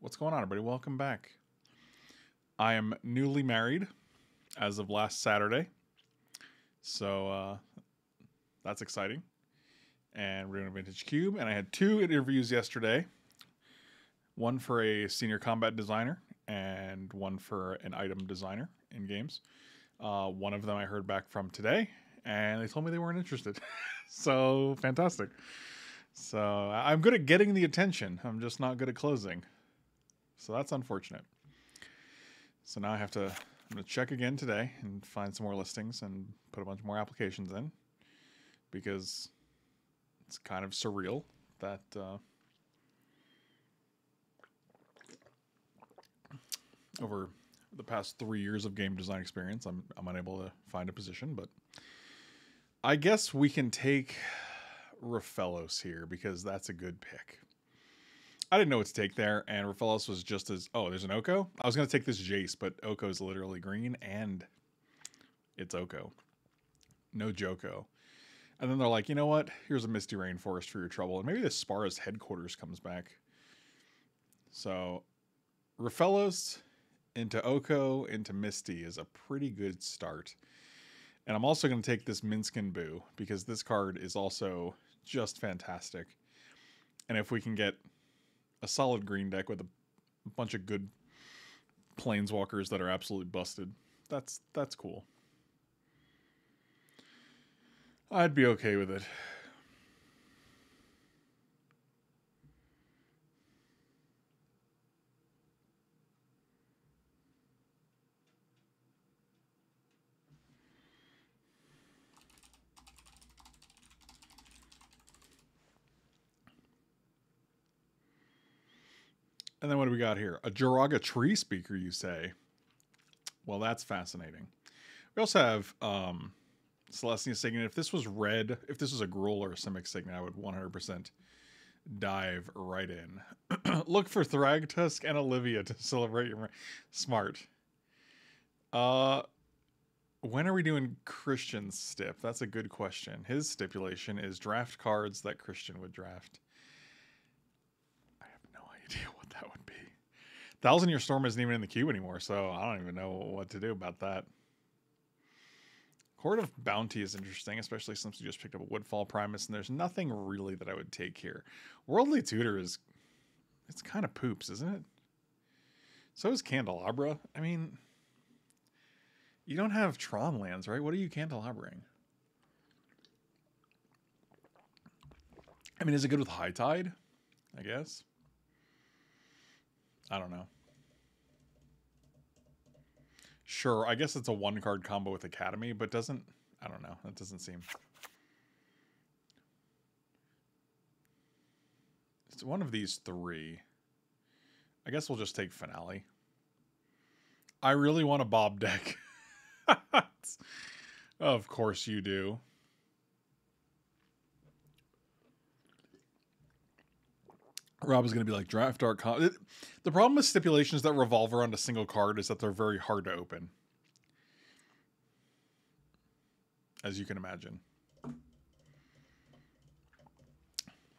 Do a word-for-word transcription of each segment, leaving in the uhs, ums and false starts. What's going on, everybody? Welcome back. I am newly married as of last Saturday, so uh, that's exciting. And we're doing a Vintage Cube, and I had two interviews yesterday. One for a senior combat designer, and one for an item designer in games. Uh, one of them I heard back from today, and they told me they weren't interested. So, fantastic. So, I'm good at getting the attention. I'm just not good at closing. So, that's unfortunate. So, now I have to I'm gonna check again today and find some more listings and put a bunch more applications in. Because it's kind of surreal that... Uh, over the past three years of game design experience, I'm, I'm unable to find a position, but I guess we can take Rofellos here because that's a good pick. I didn't know what to take there, and Rofellos was just as... Oh, there's an Oko? I was going to take this Jace, but Oko's literally green, and it's Oko. No Joko. And then they're like, you know what? Here's a Misty Rainforest for your trouble, and maybe this Spara's Headquarters comes back. So, Rofellos... into Oko, into Misty is a pretty good start. And I'm also going to take this Minsc and Boo, because this card is also just fantastic. And if we can get a solid green deck with a bunch of good planeswalkers that are absolutely busted, that's that's cool. I'd be okay with it. And then what do we got here? A Joraga Treespeaker, you say? Well, that's fascinating. We also have um, Celestial Signet. If this was red, if this was a Gruul or a Simic Signet, I would one hundred percent dive right in. Look for Thragtusk and Olivia to celebrate your... Smart. Uh, when are we doing Christian's stip? That's a good question. His stipulation is draft cards that Christian would draft. I have no idea what that would be. Thousand Year Storm isn't even in the queue anymore, so I don't even know what to do about that. Court of Bounty is interesting, especially since we just picked up a Woodfall Primus, and there's nothing really that I would take here. Worldly Tutor is... it's kind of poops, isn't it? So is Candelabra. I mean... you don't have Tron lands, right? What are you candelabering? I mean, is it good with High Tide? I guess. I don't know. Sure, I guess it's a one-card combo with Academy, but doesn't... I don't know. That doesn't seem... It's one of these three. I guess we'll just take Finale. I really want a Bob deck. Of course you do. Rob is going to be like, draft our... Con the problem with stipulations that revolve around a single card is that they're very hard to open. As you can imagine.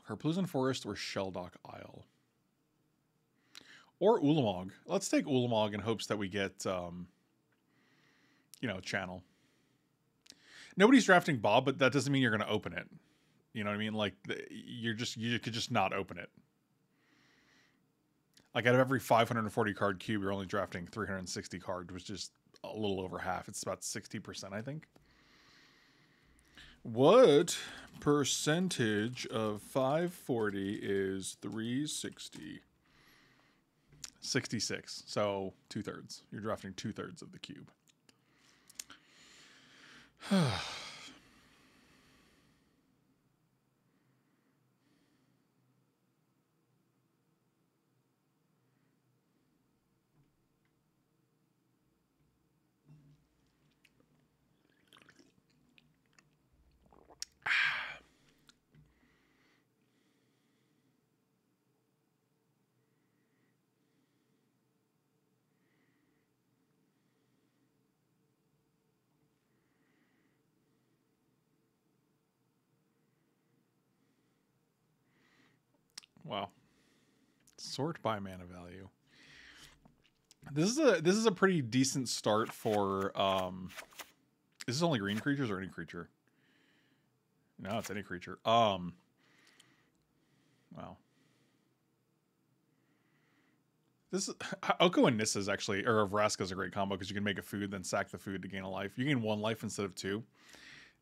Herplusan Forest or Sheldock Isle. Or Ulamog. Let's take Ulamog in hopes that we get, um, you know, Channel. Nobody's drafting Bob, but that doesn't mean you're going to open it. You know what I mean? Like, you're just you could just not open it. Like, out of every five hundred forty card cube, you're only drafting three hundred sixty cards, which is a little over half. It's about sixty percent, I think. What percentage of five forty is three sixty? sixty-six. So, two thirds. You're drafting two thirds of the cube. Wow. Sort by mana value. This is a this is a pretty decent start for. Um, is this only green creatures or any creature? No, it's any creature. Um. Wow. This is, Oko and Nissa's actually, or Vraska's a great combo because you can make a food, then sack the food to gain a life. You gain one life instead of two,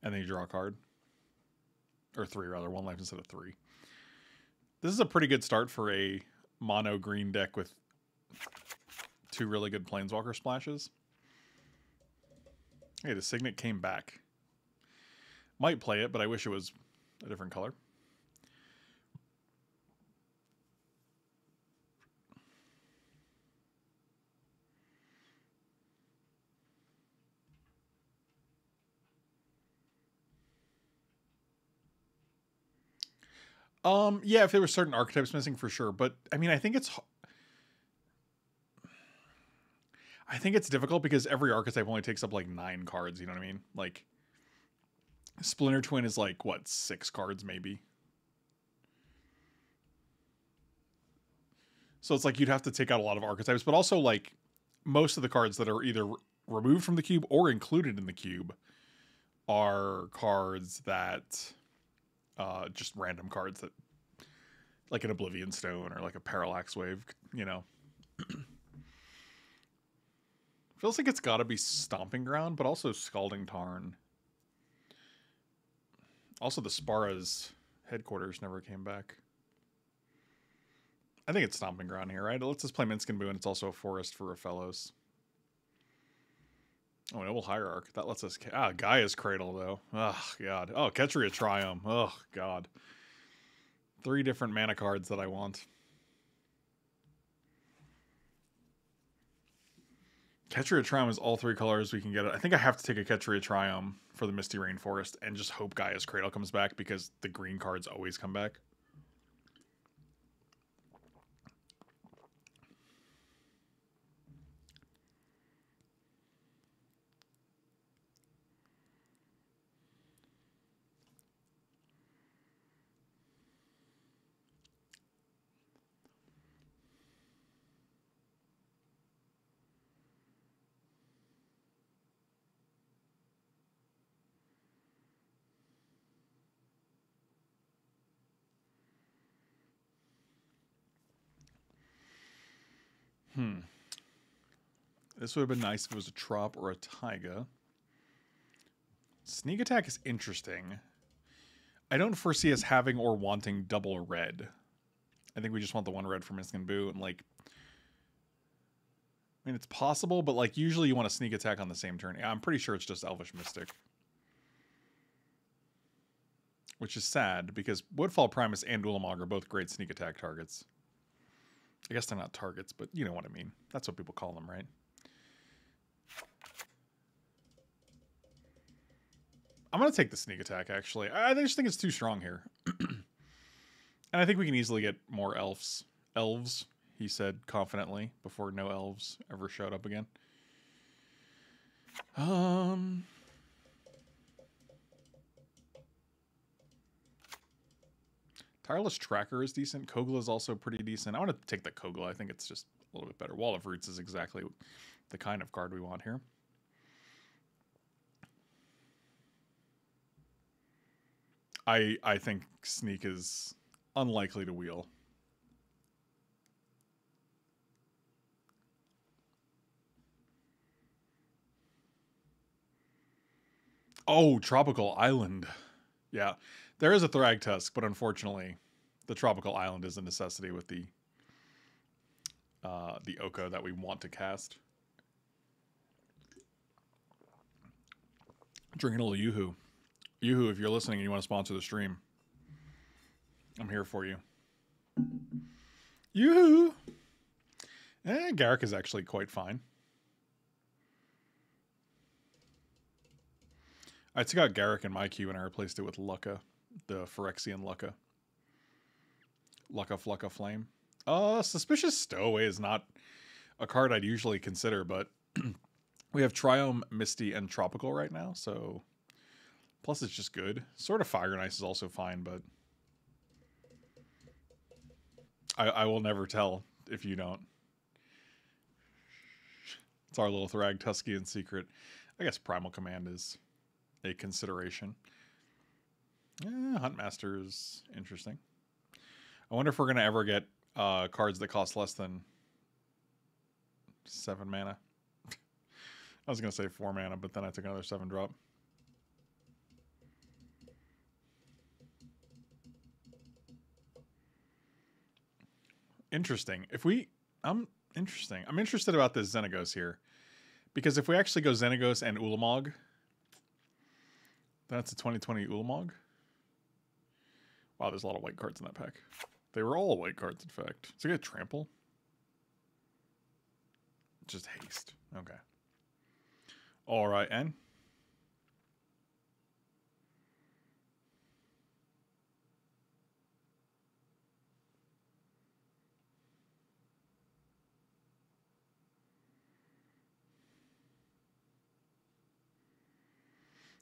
and then you draw a card, or three rather. One life instead of three. This is a pretty good start for a mono green deck with two really good planeswalker splashes. Hey, the Signet came back. Might play it, but I wish it was a different color. Um, yeah, if there were certain archetypes missing, for sure. But I mean, I think it's, I think it's difficult because every archetype only takes up like nine cards. You know what I mean? Like Splinter Twin is like, what, six cards maybe. So it's like, you'd have to take out a lot of archetypes, but also like most of the cards that are either removed from the cube or included in the cube are cards that, Uh, just random cards that, like an Oblivion Stone or like a Parallax Wave, you know. Feels like it's got to be Stomping Ground, but also Scalding Tarn. Also, the Spara's Headquarters never came back. I think it's Stomping Ground here, right? Let's just play Minsc and Boo, and it's also a Forest for Rofellos. Oh, Noble Hierarch. That lets us... Ah, Gaia's Cradle, though. Oh, God. Oh, Ketria Triome. Oh, God. Three different mana cards that I want. Ketria Triome is all three colors we can get. I think I have to take a Ketria Triome for the Misty Rainforest and just hope Gaia's Cradle comes back because the green cards always come back. Hmm. This would have been nice if it was a Trop or a Taiga. Sneak Attack is interesting. I don't foresee us having or wanting double red. I think we just want the one red for Minsc and Boo. And like, I mean, it's possible, but like usually you want to Sneak Attack on the same turn. I'm pretty sure it's just Elvish Mystic. Which is sad because Woodfall Primus and Ulamog are both great Sneak Attack targets. I guess they're not targets, but you know what I mean. That's what people call them, right? I'm going to take the Sneak Attack, actually. I just think it's too strong here. And I think we can easily get more elves. Elves, he said confidently, before no elves ever showed up again. Um... Tireless Tracker is decent. Kogla is also pretty decent. I want to take the Kogla. I think it's just a little bit better. Wall of Roots is exactly the kind of card we want here. I I think Sneak is unlikely to wheel. Oh, Tropical Island. Yeah. There is a Thragtusk, but unfortunately, the Tropical Island is a necessity with the uh, the Oko that we want to cast. Drinking a little Yoo-hoo. Yoo-hoo, if you're listening and you want to sponsor the stream, I'm here for you. Yoo-hoo! Eh, Garruk is actually quite fine. I took out Garruk in my queue and I replaced it with Lucka. The Phyrexian Lucka. Lucka Flucka Flame. Uh, Suspicious Stowaway is not a card I'd usually consider, but we have Triome, Misty, and Tropical right now, so... Plus it's just good. Sort of Fire and Ice is also fine, but... I, I will never tell if you don't. It's our little Thragtuskian secret. I guess Primal Command is a consideration. Eh, Huntmaster is interesting. I wonder if we're going to ever get uh, cards that cost less than seven mana. I was going to say four mana, but then I took another seven drop. Interesting. If we... I'm interesting. I'm interested about this Xenagos here. Because if we actually go Xenagos and Ulamog, that's a twenty twenty Ulamog. Wow, there's a lot of white cards in that pack. They were all white cards, in fact. Is it going to trample? Just haste. Okay. All right, and?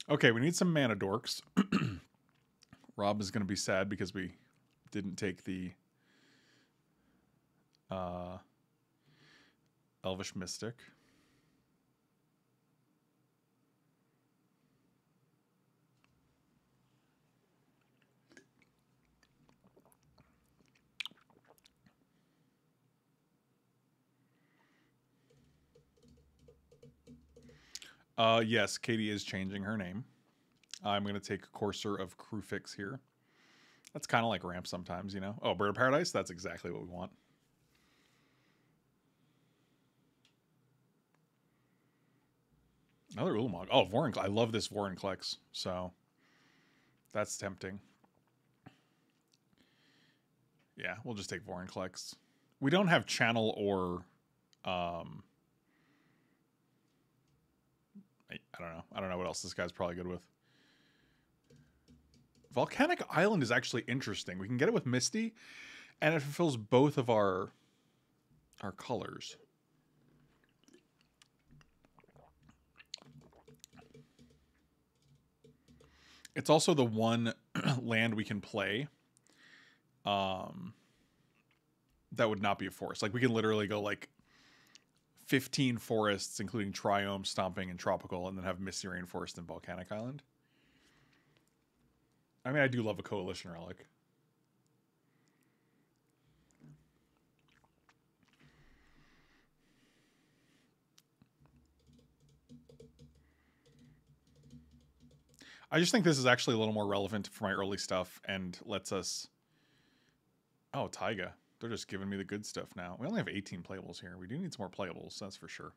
Okay, we need some mana dorks. Rob is going to be sad because we didn't take the uh, Elvish Mystic. Uh, yes, Katie is changing her name. I'm going to take Courser of Crewfix here. That's kind of like Ramp sometimes, you know? Oh, Bird of Paradise? That's exactly what we want. Another Ulamog. Oh, Vorinclex. I love this Vorinclex, so that's tempting. Yeah, we'll just take Vorinclex. We don't have Channel or... Um, I don't know. I don't know what else this guy's probably good with. Volcanic Island is actually interesting. We can get it with Misty, and it fulfills both of our our colors. It's also the one land we can play um, that would not be a forest. Like, we can literally go, like, fifteen forests, including Triome, Stomping, and Tropical, and then have Misty Rainforest and Volcanic Island. I mean, I do love a Coalition Relic. I just think this is actually a little more relevant for my early stuff and lets us... Oh, Taiga. They're just giving me the good stuff now. We only have eighteen playables here. We do need some more playables, that's for sure.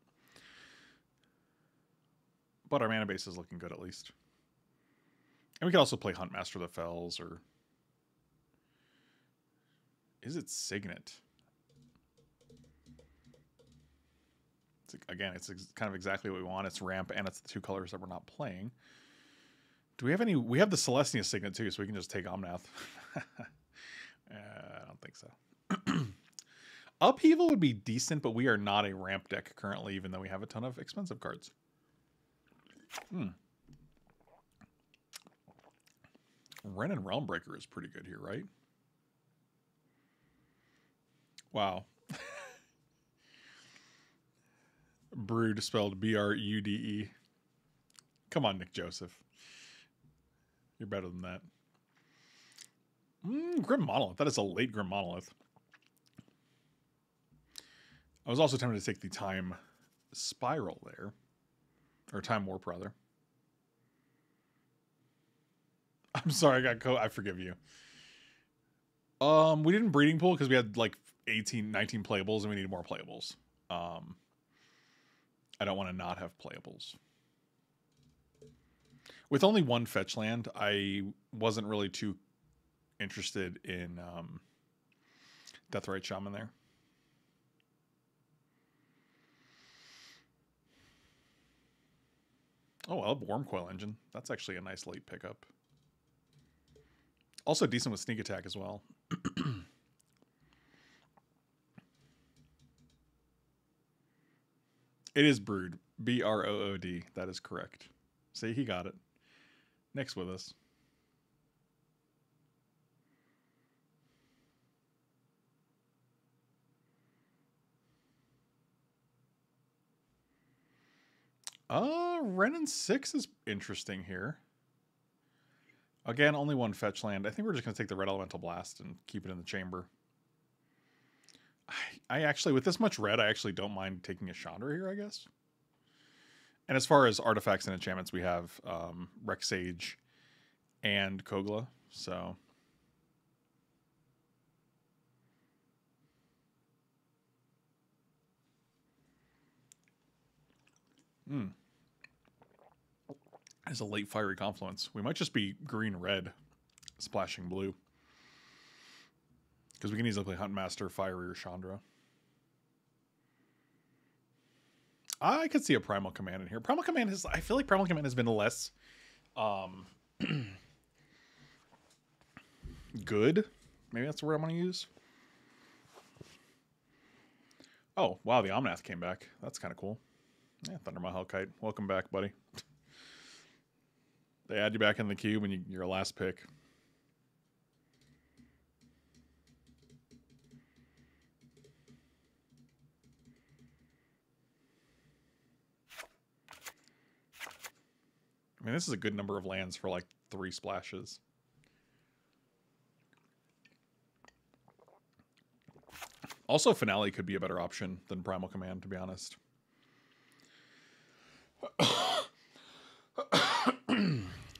But our mana base is looking good, at least. And we can also play Huntmaster the Fells, or... Is it Signet? It's, again, it's ex kind of exactly what we want. It's Ramp, and it's the two colors that we're not playing. Do we have any... We have the Celestia Signet, too, so we can just take Omnath. uh, I don't think so. Upheaval would be decent, but we are not a ramp deck currently, even though we have a ton of expensive cards. Hmm. Wrenn and Realmbreaker is pretty good here, right? Wow. Brood, spelled B R U D E. Come on, Nick Joseph. You're better than that. Mm, Grim Monolith. That is a late Grim Monolith. I was also tempted to take the Time Spiral there. Or Time Warp, rather. I'm sorry, I got co- I forgive you. Um, we didn't Breeding Pool because we had like eighteen, nineteen playables and we needed more playables. Um, I don't want to not have playables. With only one fetch land, I wasn't really too interested in um, Deathrite Shaman there. Oh, I love Wormcoil Engine. That's actually a nice late pickup. Also decent with Sneak Attack as well. It is Brood. B R O O D. That is correct. See, he got it. Nick's with us. Uh, Renin six is interesting here. Again, only one fetch land. I think we're just going to take the Red Elemental Blast and keep it in the chamber. I, I actually, with this much red, I actually don't mind taking a Chandra here, I guess. And as far as artifacts and enchantments, we have um, Rexage and Kogla, so... Hmm. It's a late Fiery Confluence. We might just be green-red, splashing blue. Because we can easily play Huntmaster, Fiery, or Chandra. I could see a Primal Command in here. Primal Command is... I feel like Primal Command has been less... Um, good? Maybe that's the word I'm going to use. Oh, wow, the Omnath came back. That's kind of cool. Yeah, Thunder My Hellkite. Welcome back, buddy. They add you back in the queue when you, your last pick. I mean, this is a good number of lands for like three splashes. Also, Finale could be a better option than Primal Command, to be honest.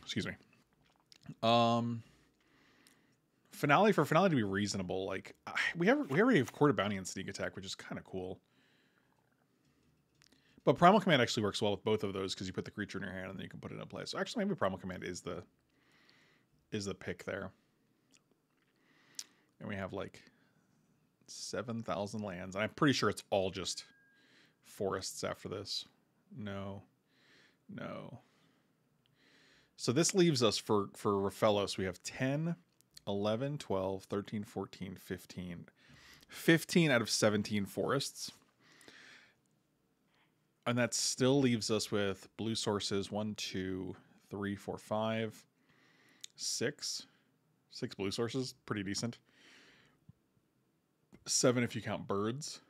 Excuse me. Um, finale for finale to be reasonable. Like we have, we already have Court of Bounty and Sneak Attack, which is kind of cool. But Primal Command actually works well with both of those because you put the creature in your hand and then you can put it in play. So actually, maybe Primal Command is the is the pick there. And we have like seven thousand lands, and I'm pretty sure it's all just forests after this. No, no. So this leaves us for, for Rofellos. We have ten, eleven, twelve, thirteen, fourteen, fifteen. fifteen out of seventeen forests. And that still leaves us with blue sources. one, two, three, four, five, six. six blue sources. Pretty decent. seven if you count birds.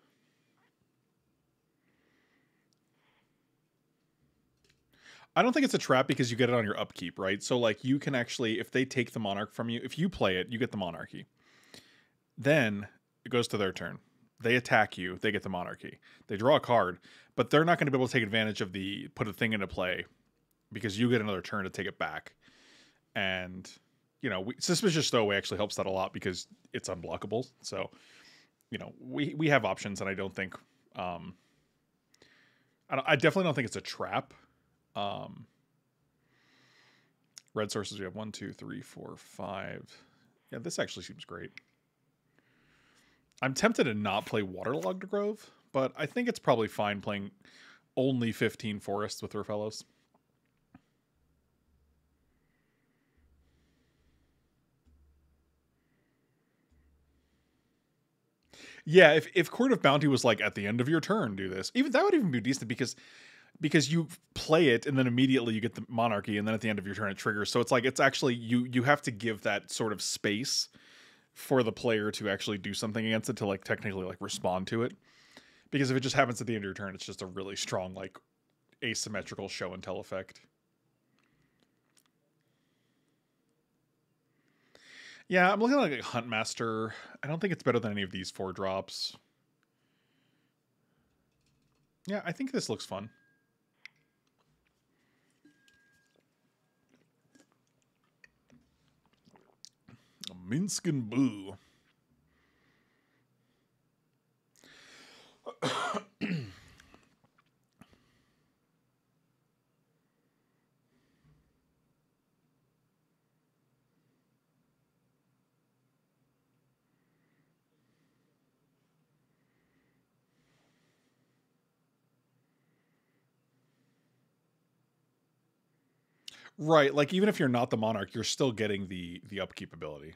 I don't think it's a trap because you get it on your upkeep, right? So, like, you can actually, if they take the Monarch from you, if you play it, you get the Monarchy. Then it goes to their turn. They attack you. They get the Monarchy. They draw a card, but they're not going to be able to take advantage of the, put a thing into play because you get another turn to take it back. And, you know, we, Suspicious Stowaway actually helps that a lot because it's unblockable. So, you know, we, we have options, and I don't think, um, I, don't, I definitely don't think it's a trap. Um, red sources, we have one, two, three, four, five. Yeah, this actually seems great. I'm tempted to not play Waterlogged Grove, but I think it's probably fine playing only fifteen forests with Rofellos. Yeah, if, if Court of Bounty was like, at the end of your turn, do this. Even that would even be decent because... Because you play it and then immediately you get the Monarchy and then at the end of your turn it triggers. So it's like it's actually you you have to give that sort of space for the player to actually do something against it to like technically like respond to it. Because if it just happens at the end of your turn, it's just a really strong like asymmetrical show and tell effect. Yeah, I'm looking at like Huntmaster. I don't think it's better than any of these four drops. Yeah, I think this looks fun. Minsc and Boo. Right, like even if you're not the Monarch, you're still getting the the upkeep ability.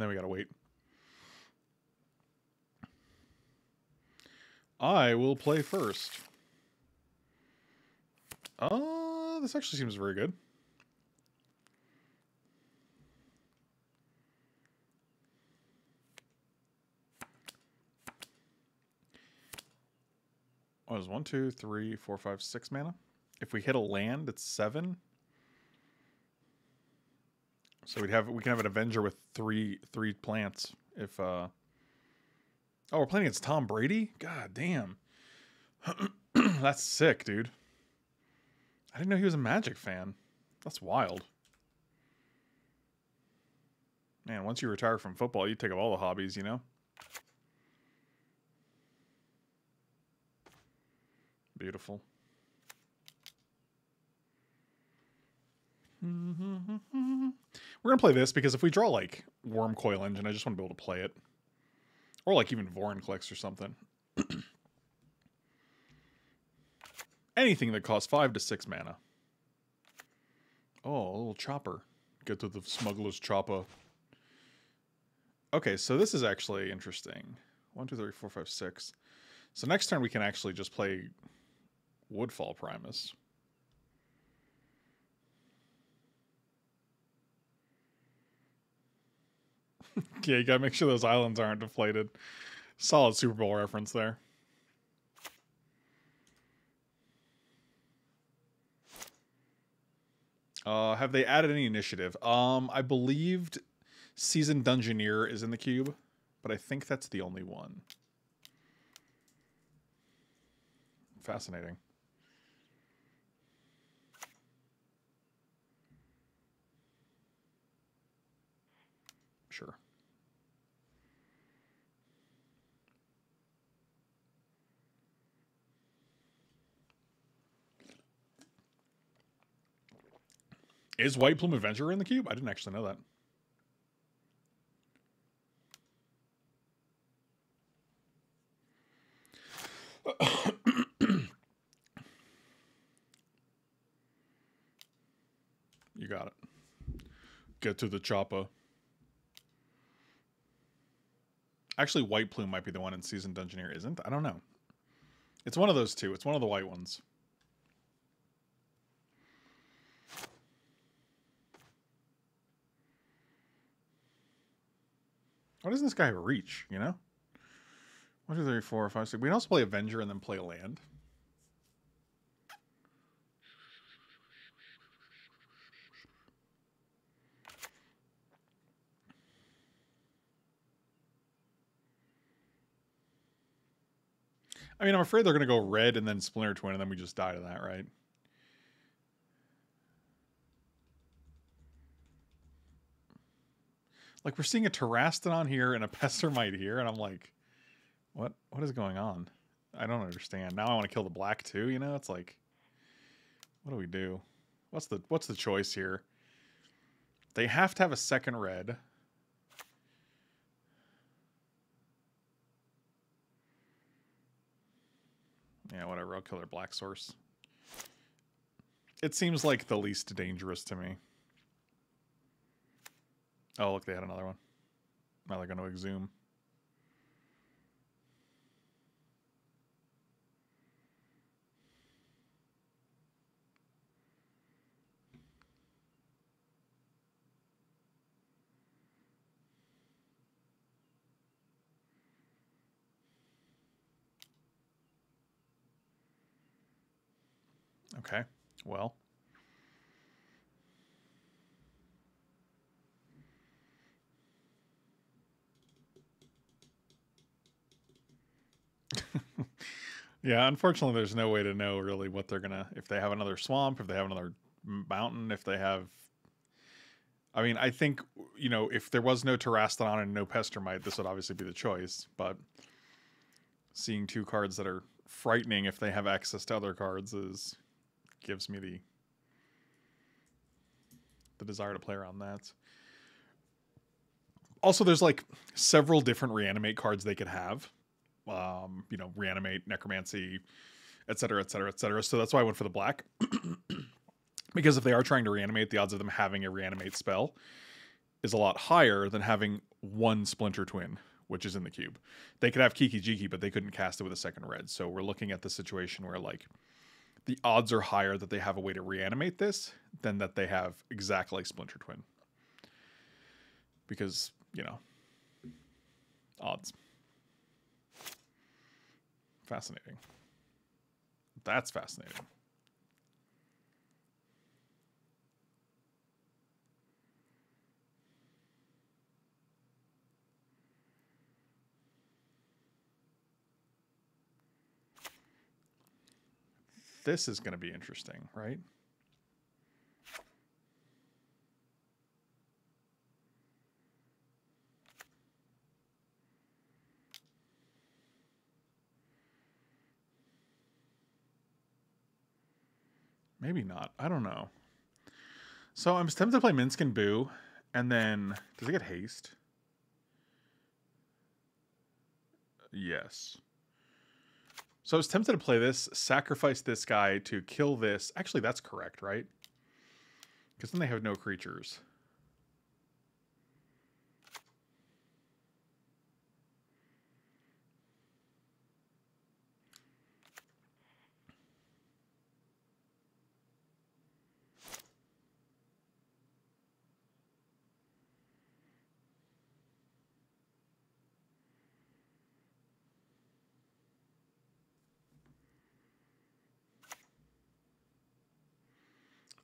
and then we gotta wait. I will play first. Uh, this actually seems very good. Oh, there's one, two, three, four, five, six mana. If we hit a land, it's seven. So we'd have we can have an Avenger with three three plants. If uh oh, we're playing against Tom Brady? God damn. That's sick, dude. I didn't know he was a Magic fan. That's wild. Man, once you retire from football, you take up all the hobbies, you know? Beautiful. We're gonna play this because if we draw like Worm Coil Engine, I just want to be able to play it, or like even Vorinclex or something. Anything that costs five to six mana. Oh, a little chopper. Get to the smuggler's chopper. Okay, so this is actually interesting. One, two, three, four, five, six. So next turn we can actually just play Woodfall Primus. Yeah, you gotta make sure those islands aren't deflated. Solid Super Bowl reference there. Uh, have they added any initiative? Um, I believed Seasoned Dungeoneer is in the cube, but I think that's the only one. Fascinating. Sure. Is White Plume Adventurer in the cube? I didn't actually know that. You got it. Get to the chopper. Actually, White Plume might be the one in Seasoned Dungeoneer, isn't? I don't know. It's one of those two. It's one of the white ones. Why doesn't this guy have reach, you know? One, two, three, four, five, six. We can also play Avenger and then play land. I mean, I'm afraid they're going to go red and then Splinter Twin, and then we just die to that, right? Like, we're seeing a Terastodon here and a Pestermite here, and I'm like, what? What is going on? I don't understand. Now I want to kill the black too, you know? It's like, what do we do? What's the what's the choice here? They have to have a second red. Yeah, whatever. I'll kill their black source. It seems like the least dangerous to me. Oh, look, they had another one. Now they're going to exhume. Okay, well. Yeah, unfortunately, there's no way to know really what they're going to... If they have another swamp, if they have another mountain, if they have... I mean, I think, you know, if there was no Terastodon and no Pestermite, this would obviously be the choice, but seeing two cards that are frightening if they have access to other cards is... gives me the the desire to play around that. Also, there's like several different reanimate cards they could have. Um, you know, reanimate, necromancy, et cetera, et cetera, et cetera. So that's why I went for the black. Because if they are trying to reanimate, the odds of them having a reanimate spell is a lot higher than having one Splinter Twin, which is in the cube. They could have Kiki Jiki, but they couldn't cast it with a second red. So we're looking at the situation where, like, the odds are higher that they have a way to reanimate this than that they have exactly Splinter Twin. Because, you know, odds. Fascinating. That's fascinating. This is going to be interesting, right? Maybe not. I don't know. So I'm tempted to play Minsc and Boo, and then does it get haste? Yes. So I was tempted to play this, sacrifice this guy to kill this. Actually, that's correct, right? Because then they have no creatures.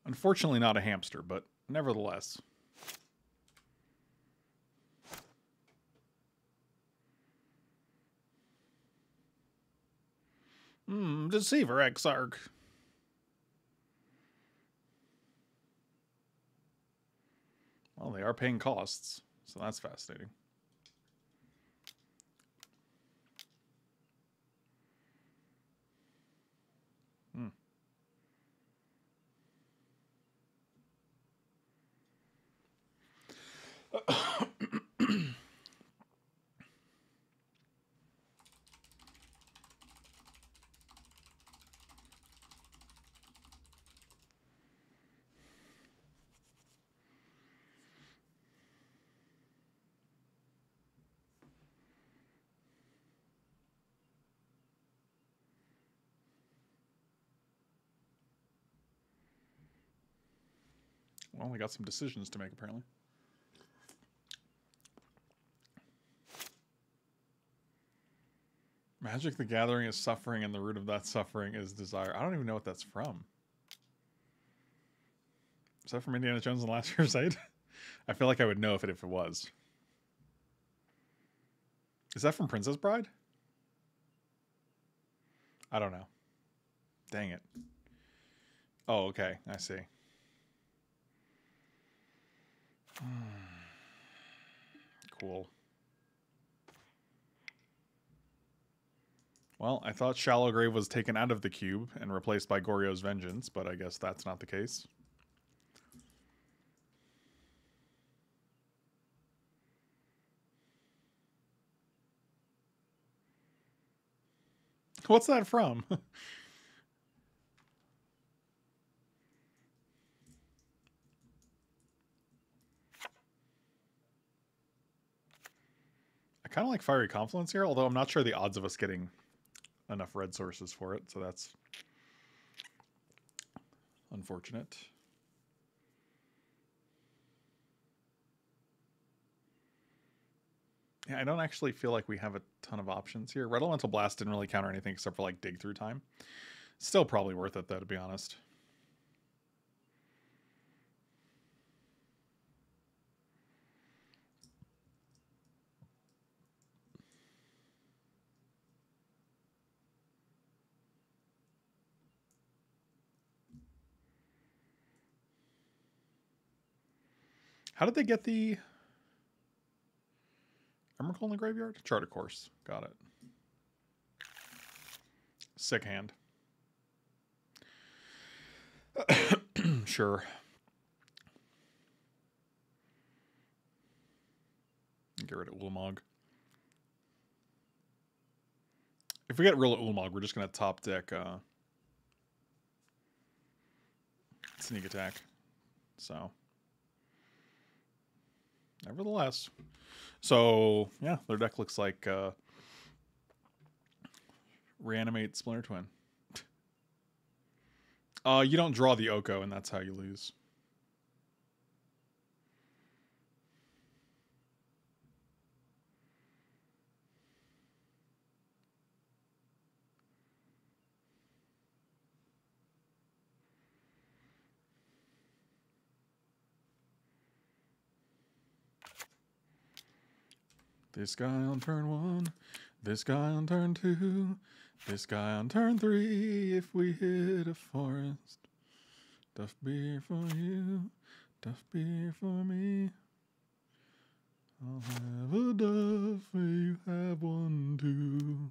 Unfortunately, not a hamster, but nevertheless. Hmm, Deceiver Exarch. Well, they are paying costs, so that's fascinating. Hmm. Well, we got some decisions to make, apparently. Magic the Gathering is suffering, and the root of that suffering is desire. I don't even know what that's from. Is that from Indiana Jones and the Last Crusade? I feel like I would know if it, if it was. Is that from Princess Bride? I don't know. Dang it. Oh, okay. I see. Cool. Well, I thought Shallow Grave was taken out of the cube and replaced by Goryo's Vengeance, but I guess that's not the case. What's that from? I kind of like Fiery Confluence here, although I'm not sure the odds of us getting enough red sources for it, so that's unfortunate. Yeah, I don't actually feel like we have a ton of options here. Red Elemental Blast didn't really counter anything except for like dig through time. Still probably worth it though, to be honest. How did they get the Emrakul in the graveyard? Charter Course. Got it. Sick hand. Sure. Get rid of Ulamog. If we get rid of Ulamog, we're just going to top deck uh, Sneak Attack. So... nevertheless. So, yeah, their deck looks like uh, Reanimate Splinter Twin. Uh, you don't draw the Oko, and that's how you lose. This guy on turn one, this guy on turn two, this guy on turn three, if we hit a forest. Duff beer for you, duff beer for me. I'll have a duff, you have one too.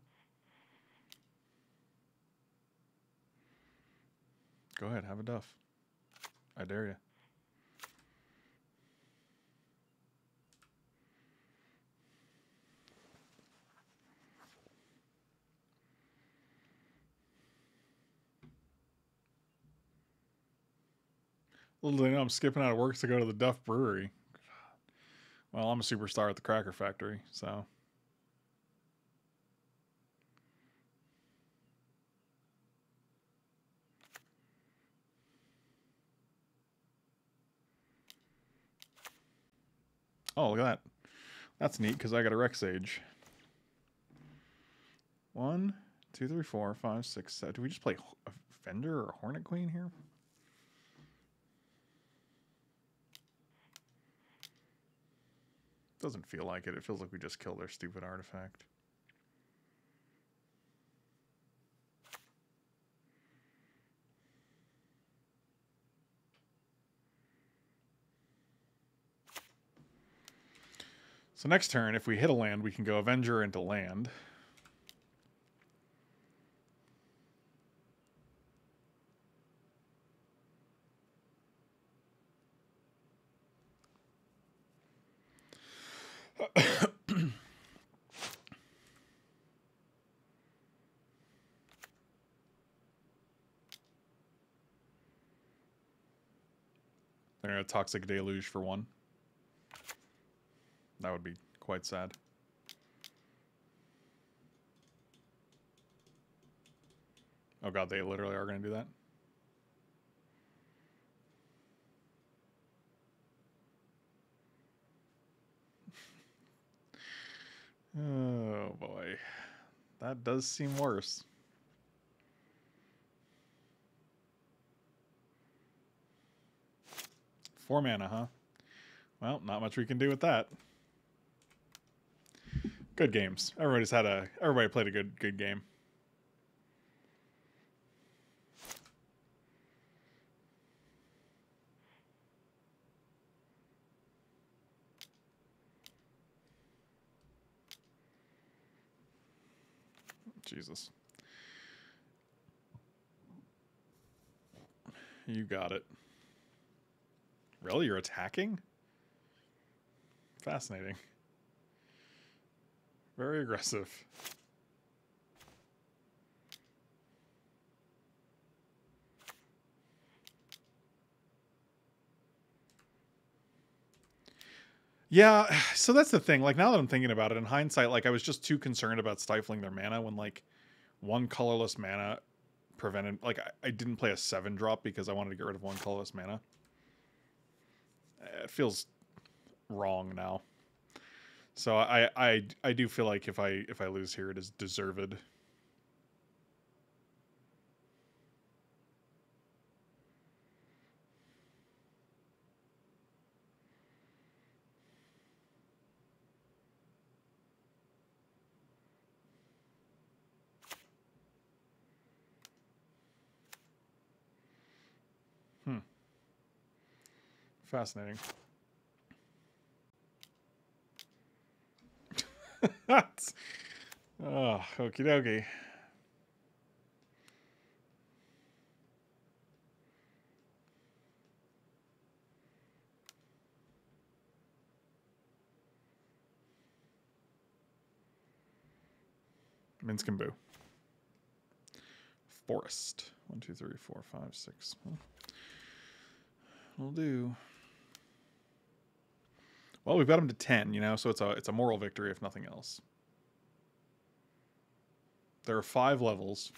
Go ahead, have a duff. I dare you. Little do they know I'm skipping out of work to go to the Duff Brewery. Well, I'm a superstar at the Cracker Factory, so. Oh, look at that. That's neat, because I got a Rex Age. One, two, three, four, five, six, seven. Do we just play a Fender or a Hornet Queen here? Doesn't feel like it. It feels like we just killed their stupid artifact. So next turn, if we hit a land, we can go Avenger into land. They're a Toxic Deluge for one. That would be quite sad. Oh god, they literally are going to do that. Oh boy. That does seem worse. Four mana, huh? Well, not much we can do with that. Good games. Everybody's had a everybody played a good good game. Jesus. You got it. Really? You're attacking? Fascinating. Very aggressive. Yeah, so that's the thing. Like, now that I'm thinking about it, in hindsight, like, I was just too concerned about stifling their mana when, like, one colorless mana prevented... Like, I, I didn't play a seven drop because I wanted to get rid of one colorless mana. It feels wrong now. So I, I, I do feel like if I if I lose here, it is deserved. Fascinating. Oh, okie dokie. Minsc and Boo. Forest. One, two, three, four, five, six. Will do. Well, we've got him to ten, you know, so it's a it's a moral victory if nothing else. There are five levels,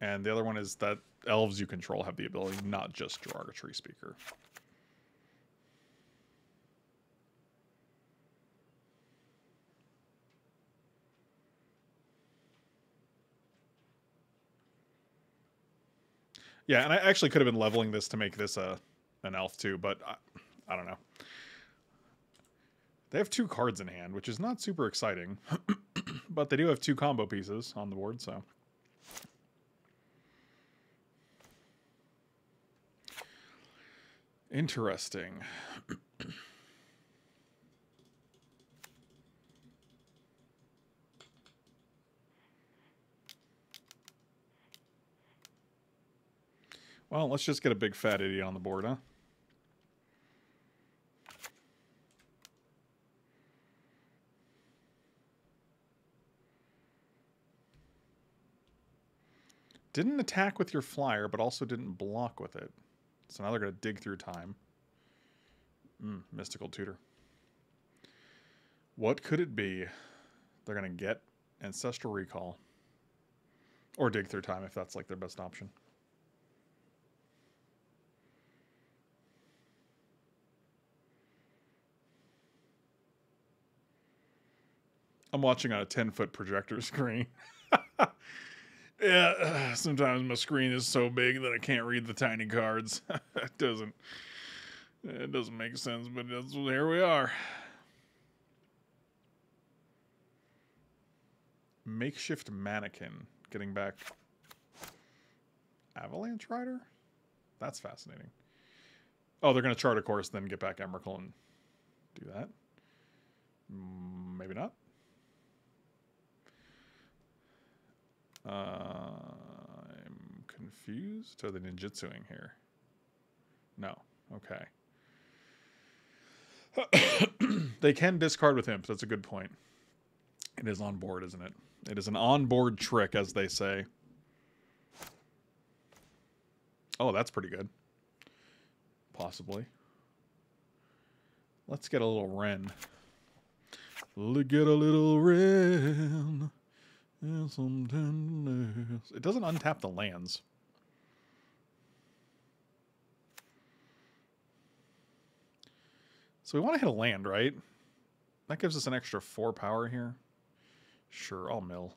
and the other one is that elves you control have the ability, not just Joraga Treespeaker. Yeah, and I actually could have been leveling this to make this a an elf too, but I, I don't know. They have two cards in hand, which is not super exciting, but they do have two combo pieces on the board, so. Interesting. Well, let's just get a big fat idiot on the board, huh? Didn't attack with your flyer, but also didn't block with it. So now they're going to dig through time. Mm, mystical tutor. What could it be? They're going to get Ancestral Recall. Or dig through time if that's like their best option. I'm watching on a ten foot projector screen. Yeah, sometimes my screen is so big that I can't read the tiny cards. It doesn't, it doesn't make sense, but that's, here we are. Makeshift mannequin. Getting back. Avalanche Rider? That's fascinating. Oh, they're going to chart a course, then get back Emrakul and do that. Maybe not. Uh, I'm confused. Are they ninjutsuing here? No. Okay. They can discard with imps. That's a good point. It is on board, isn't it? It is an on-board trick, as they say. Oh, that's pretty good. Possibly. Let's get a little Wrenn. Let's get a little Wrenn. And some tenderness. It doesn't untap the lands. So we want to hit a land, right? That gives us an extra four power here. Sure, I'll mill.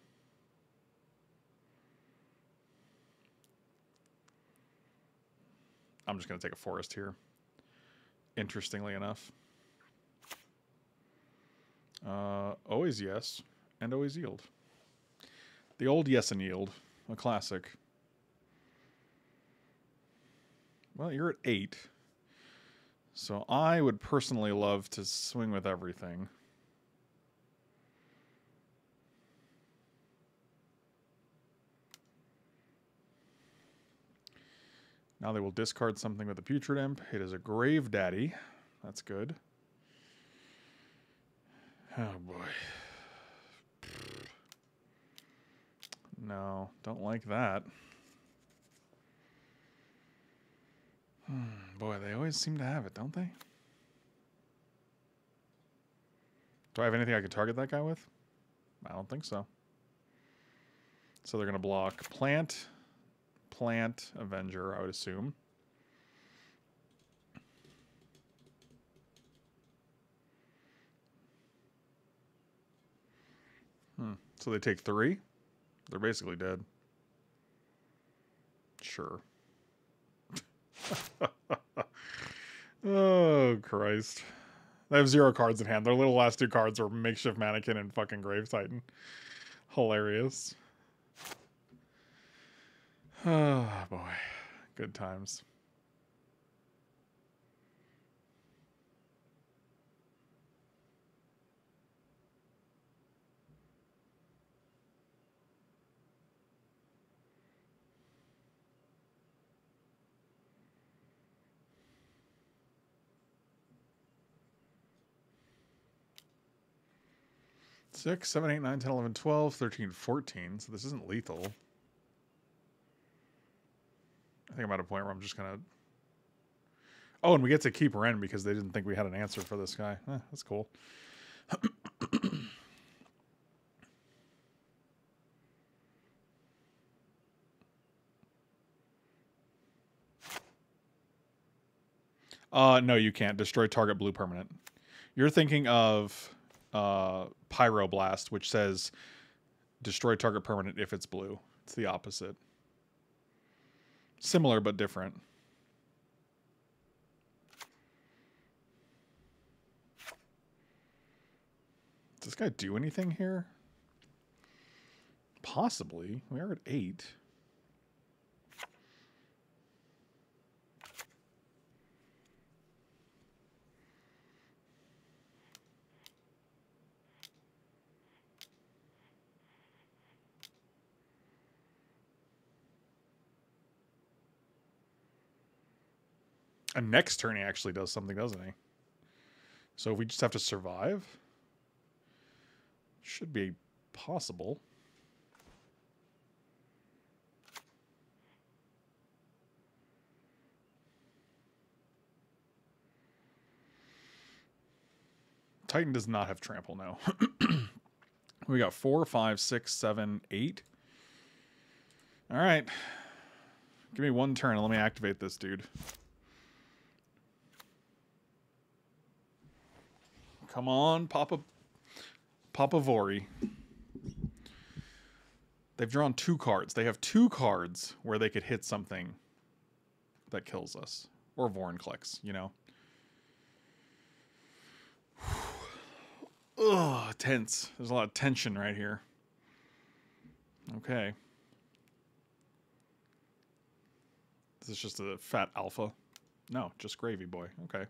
I'm just going to take a forest here. Interestingly enough. Uh, always yes, and always yield. The old yes and yield, a classic. Well, you're at eight. So I would personally love to swing with everything. Now they will discard something with a putrid imp. It is a grave daddy. That's good. Oh boy. No, don't like that. Hmm, boy, they always seem to have it, don't they? Do I have anything I could target that guy with? I don't think so. So they're going to block plant, plant, Avenger, I would assume. Hmm, so they take three? They're basically dead. Sure. Oh, Christ. They have zero cards in hand. Their little last two cards are Makeshift Mannequin and fucking Grave Titan. Hilarious. Oh, boy. Good times. six, seven, eight, nine, ten, eleven, twelve, thirteen, fourteen. So this isn't lethal. I think I'm at a point where I'm just going to... Oh, and we get to keep Wrenn because they didn't think we had an answer for this guy. Eh, that's cool. Uh, no, you can't. Destroy target blue permanent. You're thinking of uh, Pyroblast, which says destroy target permanent if it's blue. It's the opposite. Similar but different. Does this guy do anything here? Possibly. We are at eight. And next turn he actually does something, doesn't he? So we just have to survive. Should be possible. Titan does not have trample now. We got four, five, six, seven, eight. All right. Give me one turn and let me activate this dude. Come on, Papa, Papa Vori. They've drawn two cards. They have two cards where they could hit something that kills us. Or Vorinclex, you know. Ugh, tense. There's a lot of tension right here. Okay. This is just a fat alpha. No, just gravy boy. Okay.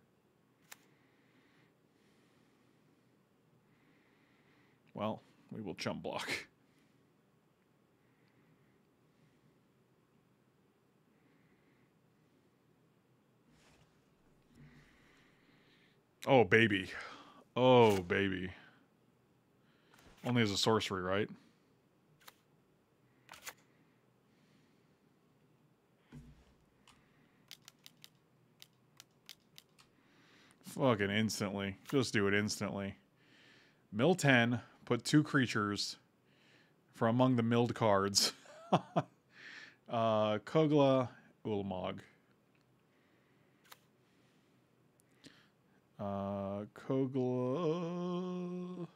Well, we will chump block. Oh, baby. Oh, baby. Only as a sorcery, right? Fucking instantly. Just do it instantly. Mill ten. Put two creatures from among the milled cards. uh, Kogla, Ulamog. Uh, Kogla.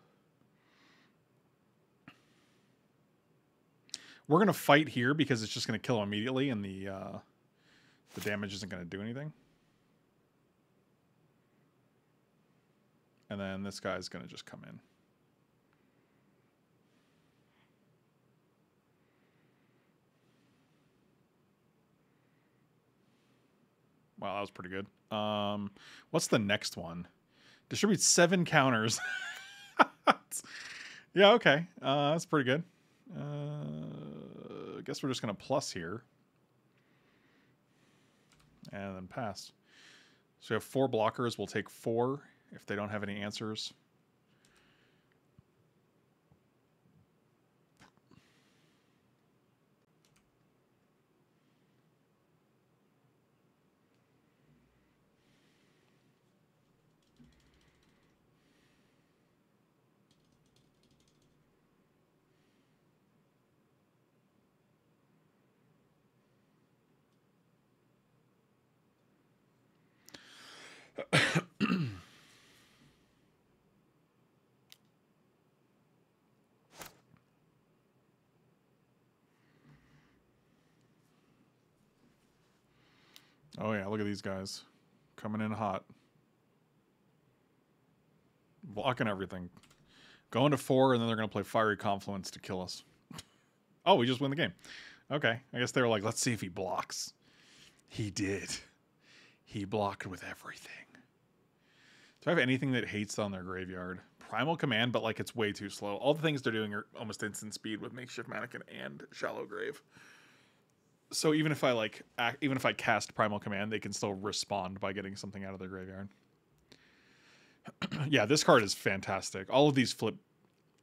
We're going to fight here because it's just going to kill him immediately and the, uh, the damage isn't going to do anything. And then this guy's going to just come in. Wow, that was pretty good. Um, what's the next one? Distribute seven counters. Yeah, okay. Uh, that's pretty good. Uh, I guess we're just going to plus here. And then pass. So we have four blockers. We'll take four if they don't have any answers. Oh yeah, look at these guys coming in hot, blocking everything, going to four, and then they're gonna play Fiery Confluence to kill us. Oh, we just win the game. Okay, I guess they were like, let's see if he blocks. He did. He blocked with everything. Do I have anything that hates on their graveyard? Primal Command, but like it's way too slow. All the things they're doing are almost instant speed with Makeshift Mannequin and Shallow Grave. So even if I like, act, even if I cast Primal Command, they can still respond by getting something out of their graveyard. Yeah, this card is fantastic. All of these flip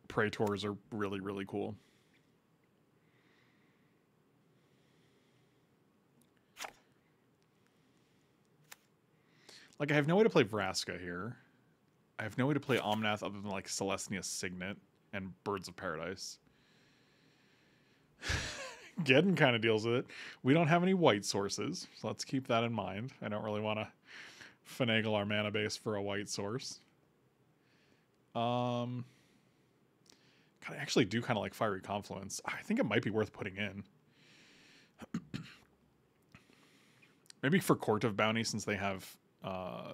Praetors are really, really cool. Like, I have no way to play Vraska here. I have no way to play Omnath other than, like, Celestial Signet and Birds of Paradise. Geddon kind of deals with it. We don't have any white sources, so let's keep that in mind. I don't really want to finagle our mana base for a white source. Um, God, I actually do kind of like Fiery Confluence. I think it might be worth putting in. Maybe for Court of Bounty, since they have uh,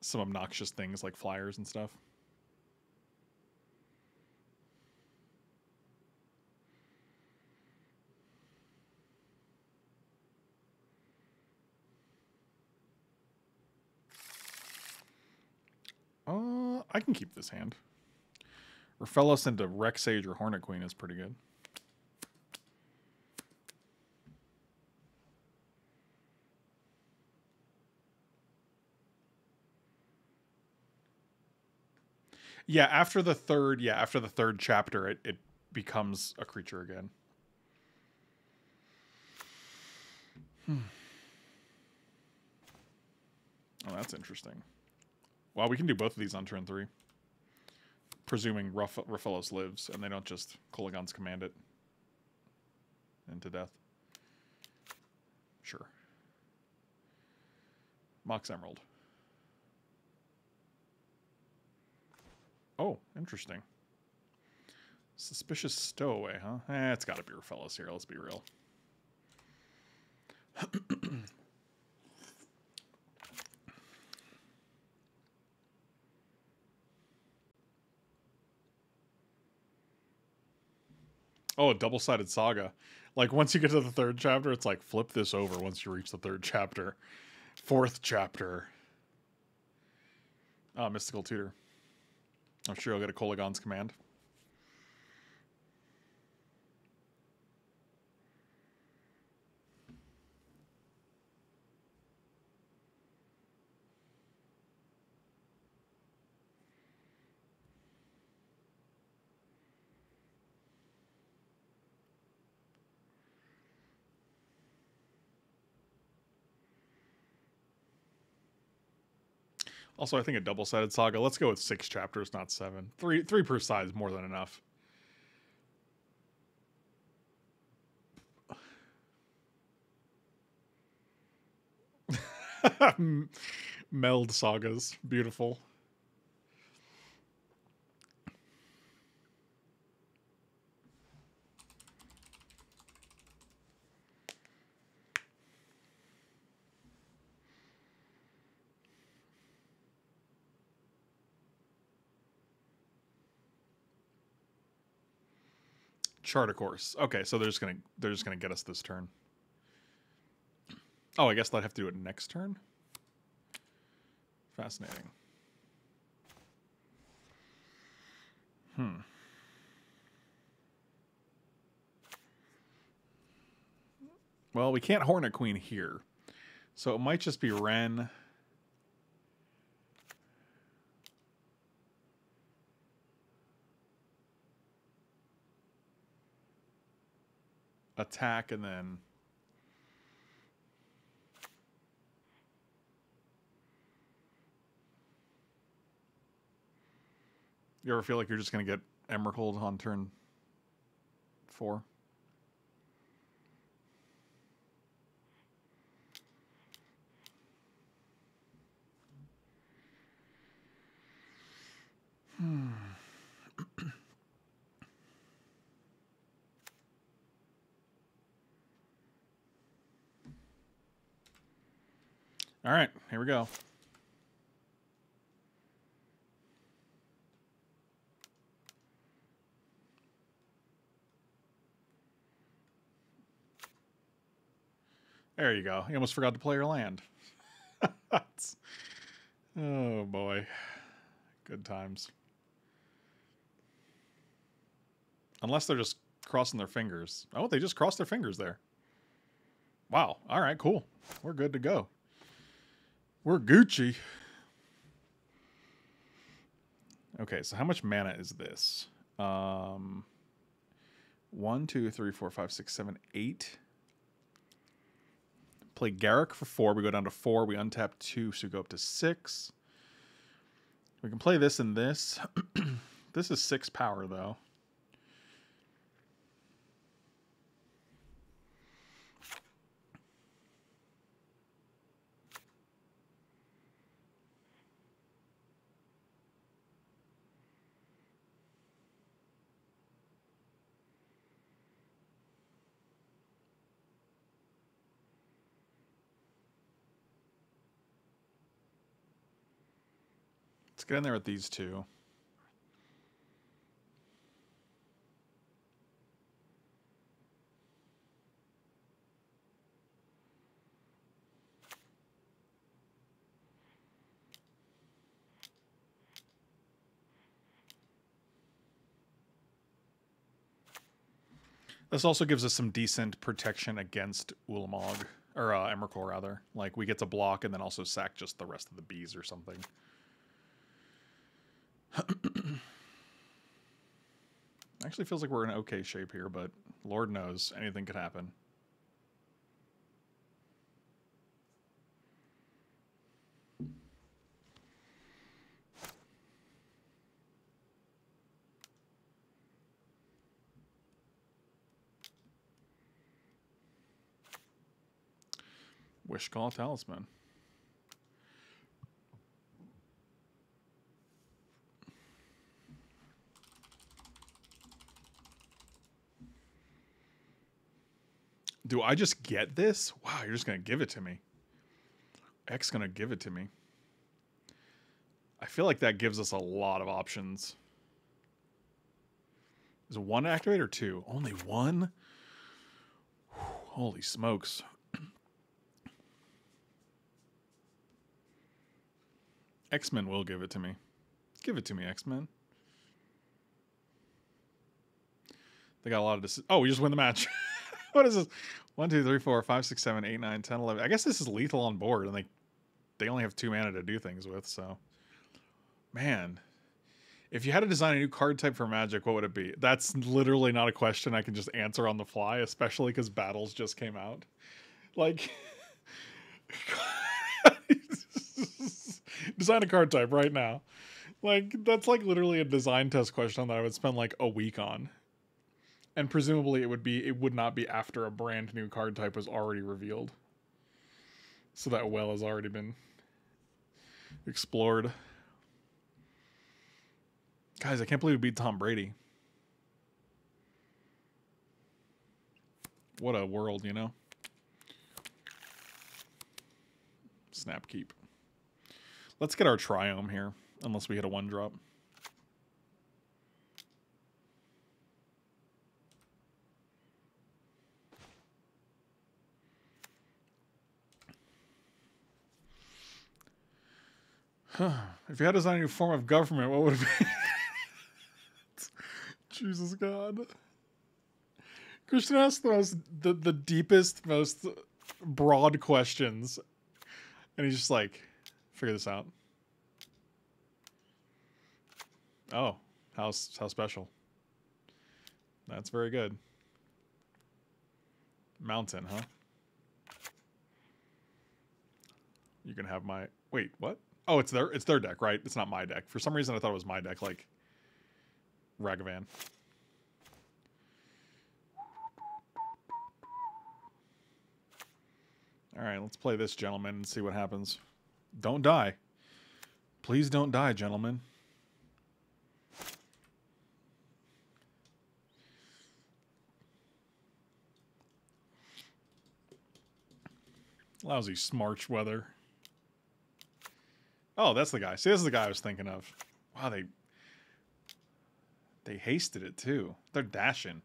some obnoxious things like flyers and stuff. Uh, I can keep this hand. Rofellos into Rex Sage or Hornet Queen is pretty good. Yeah, after the third, yeah, after the third chapter, it, it becomes a creature again. Hmm. Oh, that's interesting. Wow, we can do both of these on turn three. Presuming Rofellos lives, and they don't just Kolagon's command it into death. Sure. Mox Emerald. Oh, interesting. Suspicious Stowaway, huh? Eh, it's got to be Rofellos here, let's be real. Oh, a double-sided saga. Like, once you get to the third chapter, it's like, flip this over once you reach the third chapter. Fourth chapter. Ah, Mystical Tutor. I'm sure I'll get a Kolagon's command. Also, I think a double-sided saga. Let's go with six chapters, not seven. Three, three per side is more than enough. Meld sagas, beautiful. Chart a course. Okay, so they're just gonna they're just gonna get us this turn. Oh, I guess they'll have to do it next turn. Fascinating. Hmm. Well, we can't Hornet Queen here, so it might just be Wrenn. Attack and then you ever feel like you're just going to get Emrakul on turn four? Hmm. All right, here we go. There you go. You almost forgot to play your land. Oh, boy. Good times. Unless they're just crossing their fingers. Oh, they just crossed their fingers there. Wow. All right, cool. We're good to go. We're Gucci. Okay, so how much mana is this? Um, one, two, three, four, five, six, seven, eight. play Garruk for four. We go down to four. We untap two, so we go up to six. We can play this and this. This is six power, though. Let's get in there with these two. This also gives us some decent protection against Ulamog, or uh, Emrakul, rather. Like, we get to block and then also sack just the rest of the bees or something. Actually feels like we're in okay shape here, but Lord knows anything could happen. Wish Call Talisman. Do I just get this? Wow, you're just going to give it to me. X going to give it to me. I feel like that gives us a lot of options. Is one activate or two? Only one? Whew, holy smokes. X-Men will give it to me. Give it to me, X-Men. They got a lot of... Oh, we just win the match. What is this? one, two, three, four, five, six, seven, eight, nine, ten, eleven. I guess this is lethal on board, and they they only have two mana to do things with, so. Man. If you had to design a new card type for Magic, what would it be? That's literally not a question I can just answer on the fly, especially because Battles just came out. Like... Design a card type right now. Like, that's like literally a design test question that I would spend like a week on. And presumably it would be, it would not be after a brand new card type was already revealed. So that well has already been explored. Guys, I can't believe we beat Tom Brady. What a world, you know? Snap keep. Let's get our Triome here, unless we hit a one drop. Huh. If you had to design a new form of government, what would it be? Jesus God. Christian asked the most, the, the deepest, most broad questions. And he's just like, figure this out. Oh, how, how special. That's very good. Mountain, huh? You can have my... Wait, what? Oh, it's their, it's their deck, right? It's not my deck. For some reason, I thought it was my deck, like Ragavan. All right, let's play this, gentlemen, and see what happens. Don't die. Please don't die, gentlemen. Lousy smarch weather. Oh, that's the guy. See, this is the guy I was thinking of. Wow, they... They hasted it, too. They're dashing.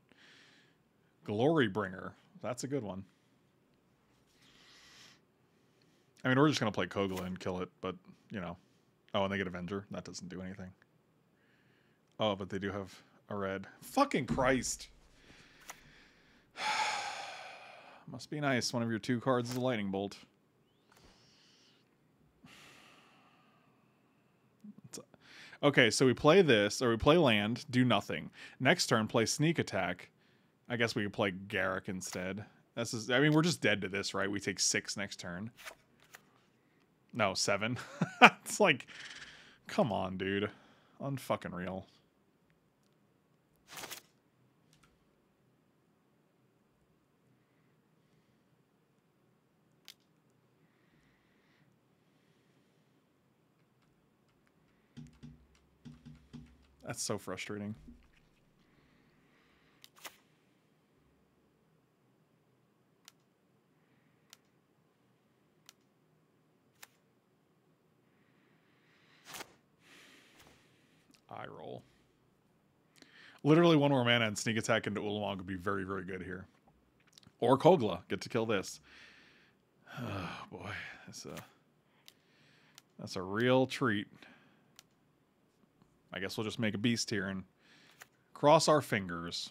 Glorybringer. That's a good one. I mean, we're just going to play Kogla and kill it, but, you know. Oh, and they get Avenger. That doesn't do anything. Oh, but they do have a red. Fucking Christ! Must be nice. One of your two cards is a lightning bolt. Okay, so we play this, or we play land, do nothing. Next turn, play Sneak Attack. I guess we could play Garruk instead. This is, I mean, we're just dead to this, right? We take six next turn. No, seven. It's like, come on, dude. Unfucking real. That's so frustrating. Eye roll. Literally one more mana and sneak attack into Ulamog would be very, very good here. Or Kogla. Get to kill this. Oh, boy. That's a, that's a real treat. I guess we'll just make a beast here and cross our fingers.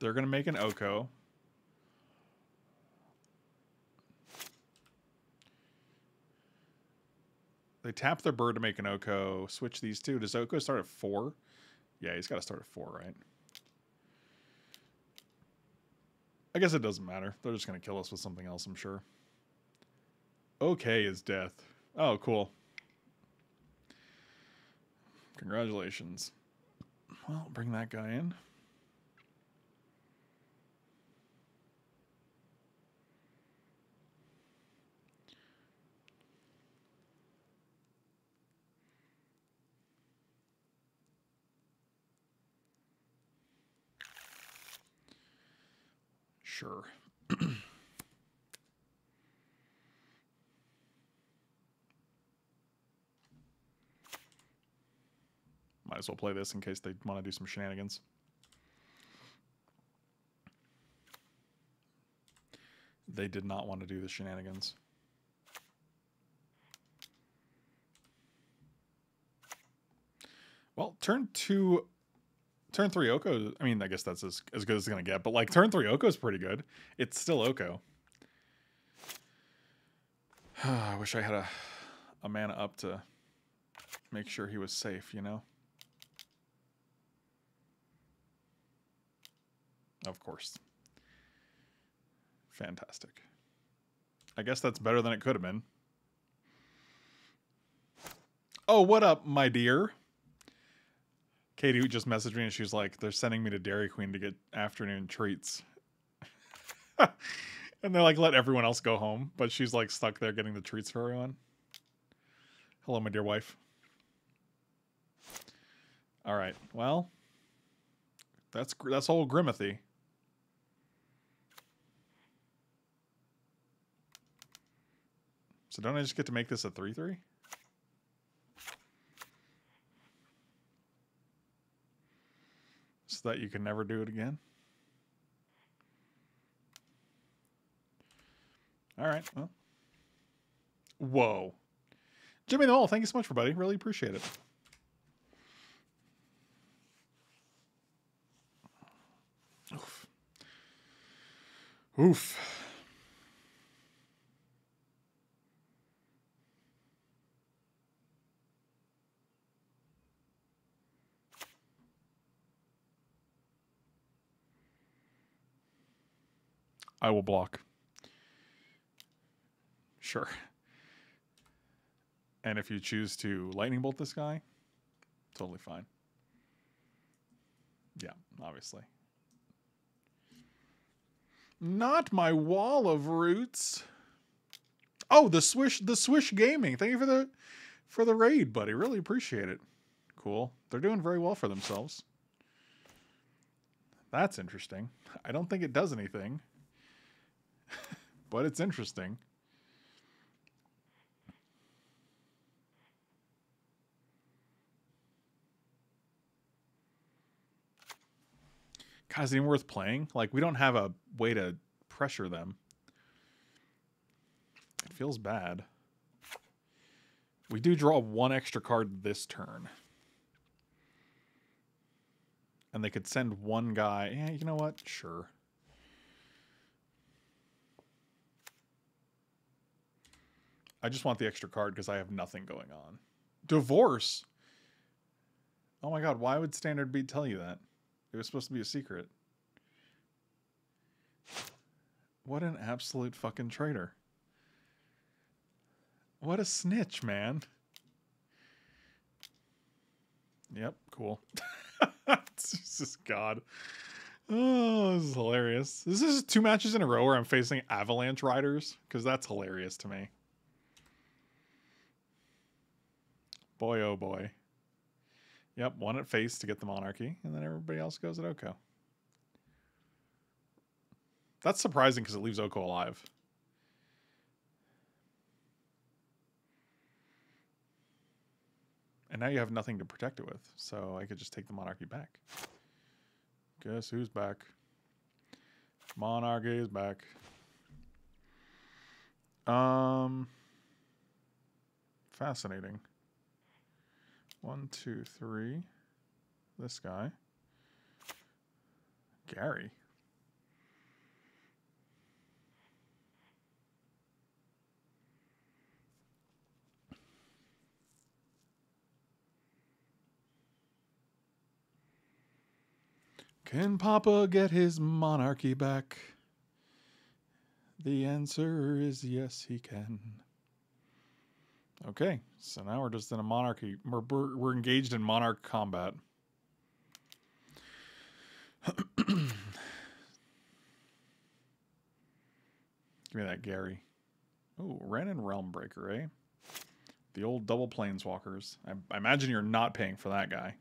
They're going to make an Oko. They tap their bird to make an Oko. Switch these two. Does Oko start at four? Yeah, he's got to start at four, right? I guess it doesn't matter. They're just going to kill us with something else, I'm sure. Okay is death. Oh, cool. Congratulations. Well, bring that guy in. Sure. Might as well play this in case they want to do some shenanigans. They did not want to do the shenanigans. Well, turn two, turn three Oko. I mean, I guess that's as, as good as it's going to get, but like turn three Oko is pretty good. It's still Oko. I wish I had a, a mana up to make sure he was safe, you know? Of course. Fantastic. I guess that's better than it could have been. Oh, what up, my dear? Katie just messaged me and she was like, they're sending me to Dairy Queen to get afternoon treats. And they're like, let everyone else go home. But she's like stuck there getting the treats for everyone. Hello, my dear wife. All right, well, that's, that's old Grimothy. So don't I just get to make this a three three? So that you can never do it again? All right, well. Whoa. Jimmy Noel, thank you so much for buddy. Really appreciate it. Oof. Oof. I will block. Sure. And if you choose to lightning bolt this guy, totally fine. Yeah, obviously. Not my wall of roots. Oh, the swish, the swish gaming. Thank you for the for the raid, buddy. Really appreciate it. Cool. They're doing very well for themselves. That's interesting. I don't think it does anything. But it's interesting. God, is it even worth playing? Like, we don't have a way to pressure them. It feels bad. We do draw one extra card this turn. And they could send one guy. Yeah, you know what? Sure. I just want the extra card because I have nothing going on. Divorce? Oh my god, why would Standard Beat tell you that? It was supposed to be a secret. What an absolute fucking traitor. What a snitch, man. Yep, cool. Jesus, God. Oh, this is hilarious. This is two matches in a row where I'm facing Avalanche Riders, because that's hilarious to me. Boy, oh boy. Yep, one at face to get the Monarchy, and then everybody else goes at Oko. That's surprising because it leaves Oko alive. And now you have nothing to protect it with, so I could just take the Monarchy back. Guess who's back? Monarchy is back. Um, fascinating. One, two, three. This guy. Gary. Can Papa get his monarchy back? The answer is yes, he can. Okay, so now we're just in a monarchy. We're, we're, we're engaged in monarch combat. Give me that, Gary. Oh, Wrenn and Realmbreaker, eh? The old double planeswalkers. I, I imagine you're not paying for that guy.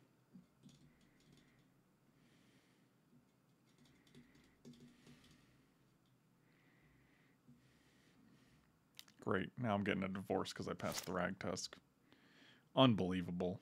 Great. Now I'm getting a divorce because I passed the Thragtusk. Unbelievable.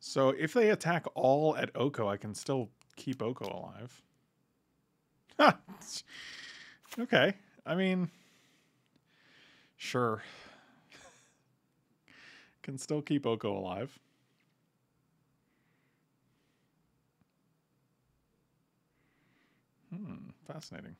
So if they attack all at Oko, I can still keep Oko alive. Ha! Okay. I mean... Sure. Can still keep Oko alive. Hmm, fascinating.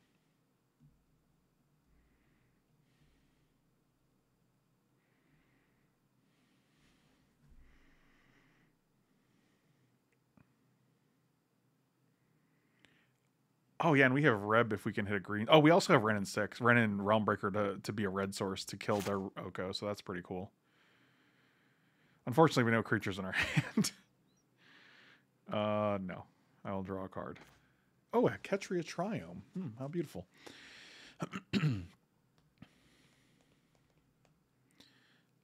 Oh, yeah, and we have Reb if we can hit a green. Oh, we also have Wrenn and six. Wrenn and Realmbreaker to, to be a red source to kill their Oko, so that's pretty cool. Unfortunately, we have no creatures in our hand. uh, no. I will draw a card. Oh, a Ketria Triome. Hmm, how beautiful.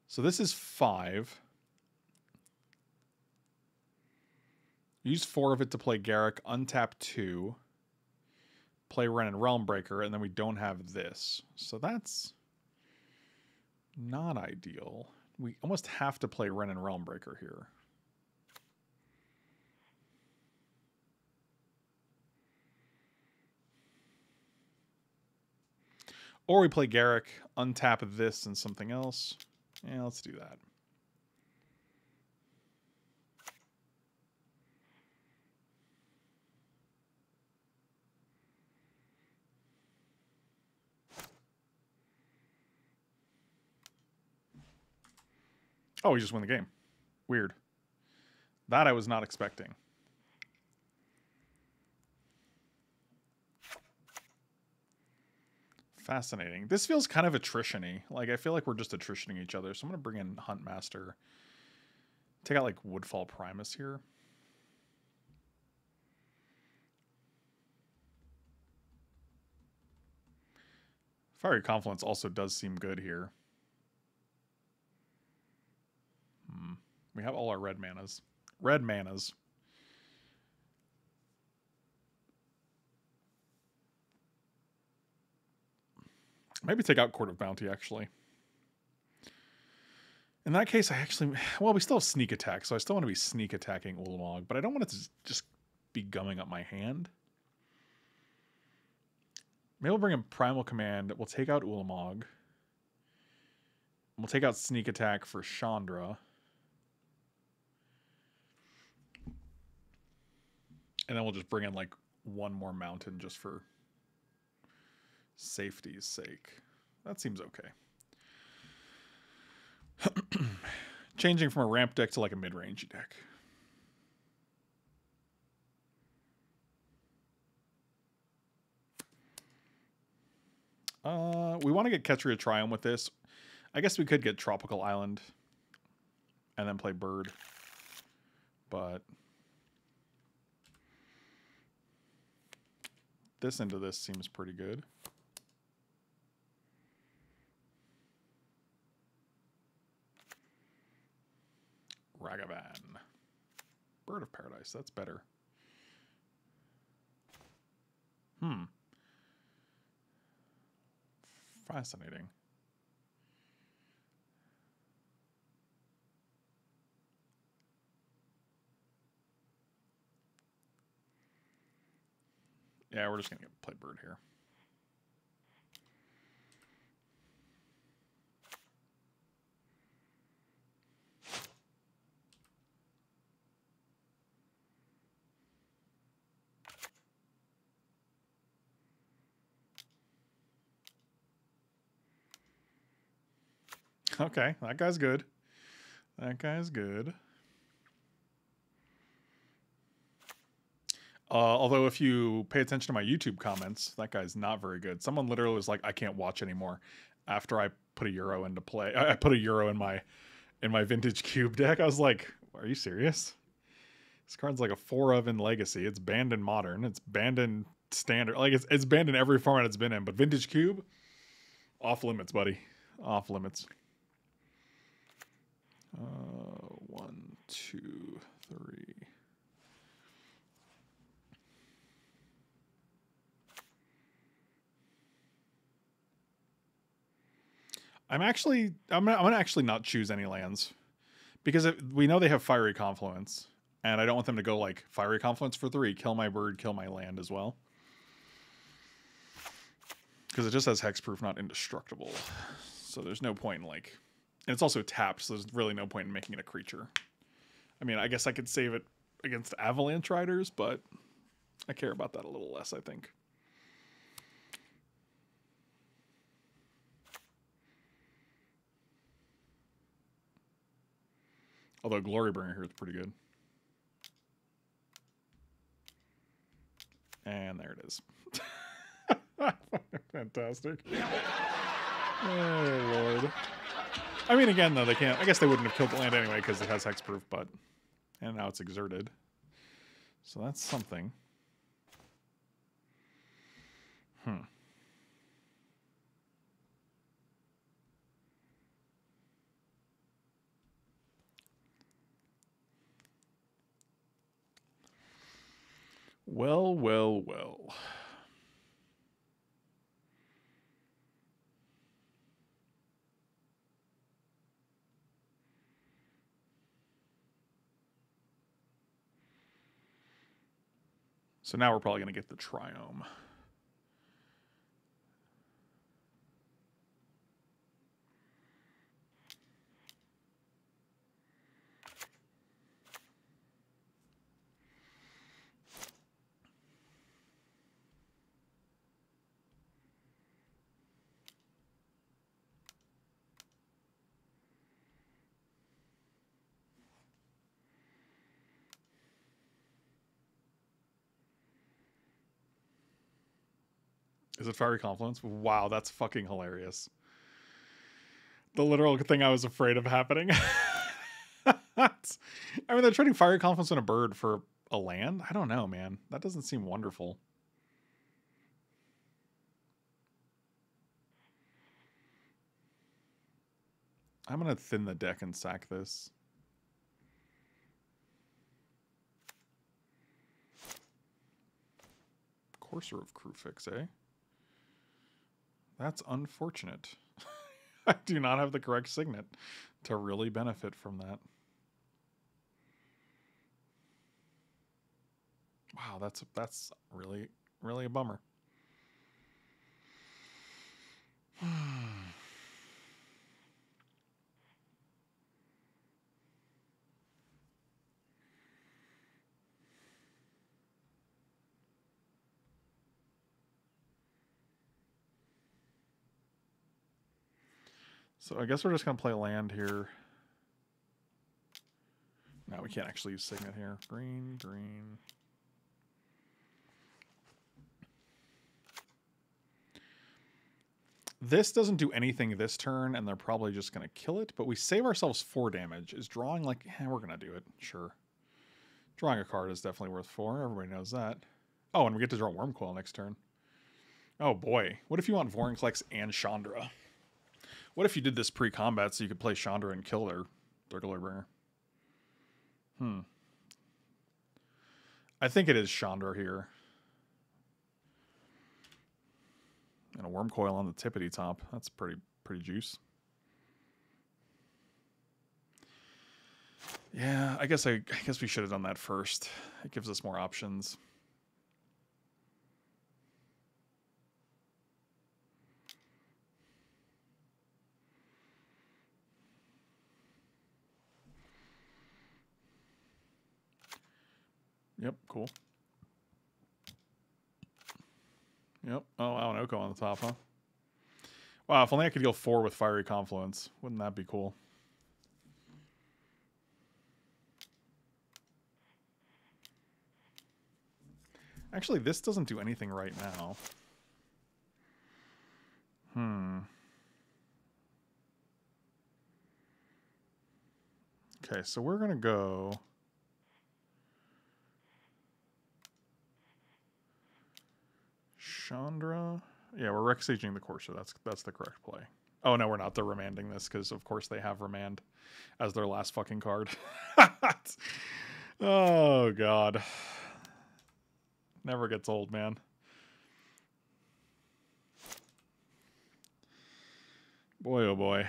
So this is five. Use four of it to play Garruk. Untap two. Play Wrenn and Realmbreaker, and then we don't have this. So that's not ideal. We almost have to play Wrenn and Realmbreaker here. Or we play Garruk, untap this and something else. Yeah, let's do that. Oh, we just won the game. Weird. That I was not expecting. Fascinating. This feels kind of attrition-y. Like, I feel like we're just attritioning each other. So I'm going to bring in Huntmaster. Take out, like, Woodfall Primus here. Fiery Confluence also does seem good here. We have all our red manas. Red manas. Maybe take out Court of Bounty, actually. In that case, I actually... Well, we still have sneak attack, so I still want to be sneak attacking Ulamog, but I don't want it to just be gumming up my hand. Maybe we'll bring in Primal Command. We'll take out Ulamog. We'll take out sneak attack for Chandra. And then we'll just bring in like one more mountain just for safety's sake. That seems okay. Changing from a ramp deck to like a mid-range deck. Uh, we want to get Ketria Triome with this. I guess we could get Tropical Island and then play Bird. But this into this seems pretty good. Ragavan. Bird of Paradise. That's better. Hmm. Fascinating. Yeah, we're just going to play Bird here. Okay, that guy's good. That guy's good. Uh, although if you pay attention to my YouTube comments, that guy's not very good. Someone literally was like, "I can't watch anymore." After I put a Euro into play, I, I put a Euro in my in my vintage cube deck. I was like, "Are you serious? This card's like a four of in Legacy. It's banned in Modern. It's banned in Standard. Like it's it's banned in every format it's been in. But vintage cube, off limits, buddy. Off limits." Uh, one, two, three. I'm actually, I'm gonna, I'm gonna actually not choose any lands because if, we know they have Fiery Confluence, and I don't want them to go like Fiery Confluence for three, kill my bird, kill my land as well, because it just has hexproof, not indestructible. So there's no point in like. And it's also tapped, so there's really no point in making it a creature. I mean, I guess I could save it against Avalanche Riders, but I care about that a little less, I think. Although Glorybringer here is pretty good. And there it is. Fantastic. Oh, Lord. I mean, again, though, they can't... I guess they wouldn't have killed the land anyway because it has hexproof, but... And now it's exerted. So that's something. Hmm. Well, well, well... So now we're probably going to get the Triome. Is it Fiery Confluence? Wow, that's fucking hilarious. The literal thing I was afraid of happening. I mean, they're trading Fiery Confluence and a bird for a land? I don't know, man. That doesn't seem wonderful. I'm going to thin the deck and sack this. Courser of Crewfix, eh? That's unfortunate. I do not have the correct signet to really benefit from that. Wow, that's that's really, really a bummer. So I guess we're just going to play land here. No, we can't actually use Signet here. Green, green. This doesn't do anything this turn, and they're probably just going to kill it, but we save ourselves four damage. Is drawing like, eh, we're going to do it, sure. Drawing a card is definitely worth four. Everybody knows that. Oh, and we get to draw Wormcoil next turn. Oh, boy. What if you want Vorinclex and Chandra? What if you did this pre-combat so you could play Chandra and kill their, their Glorybringer? Hmm. I think it is Chandra here. And a Wormcoil on the tippity top. That's pretty pretty juice. Yeah, I guess I, I guess we should have done that first. It gives us more options. Yep, cool. Yep. Oh, wow, an Oko on the top, huh? Wow, if only I could go four with Fiery Confluence. Wouldn't that be cool? Actually, this doesn't do anything right now. Hmm. Okay, so we're going to go... Chandra. Yeah, we're Rex Saging the Courser. That's that's the correct play. Oh, no, we're not. They're remanding this because, of course, they have Remand as their last fucking card. Oh, God. Never gets old, man. Boy, oh, boy.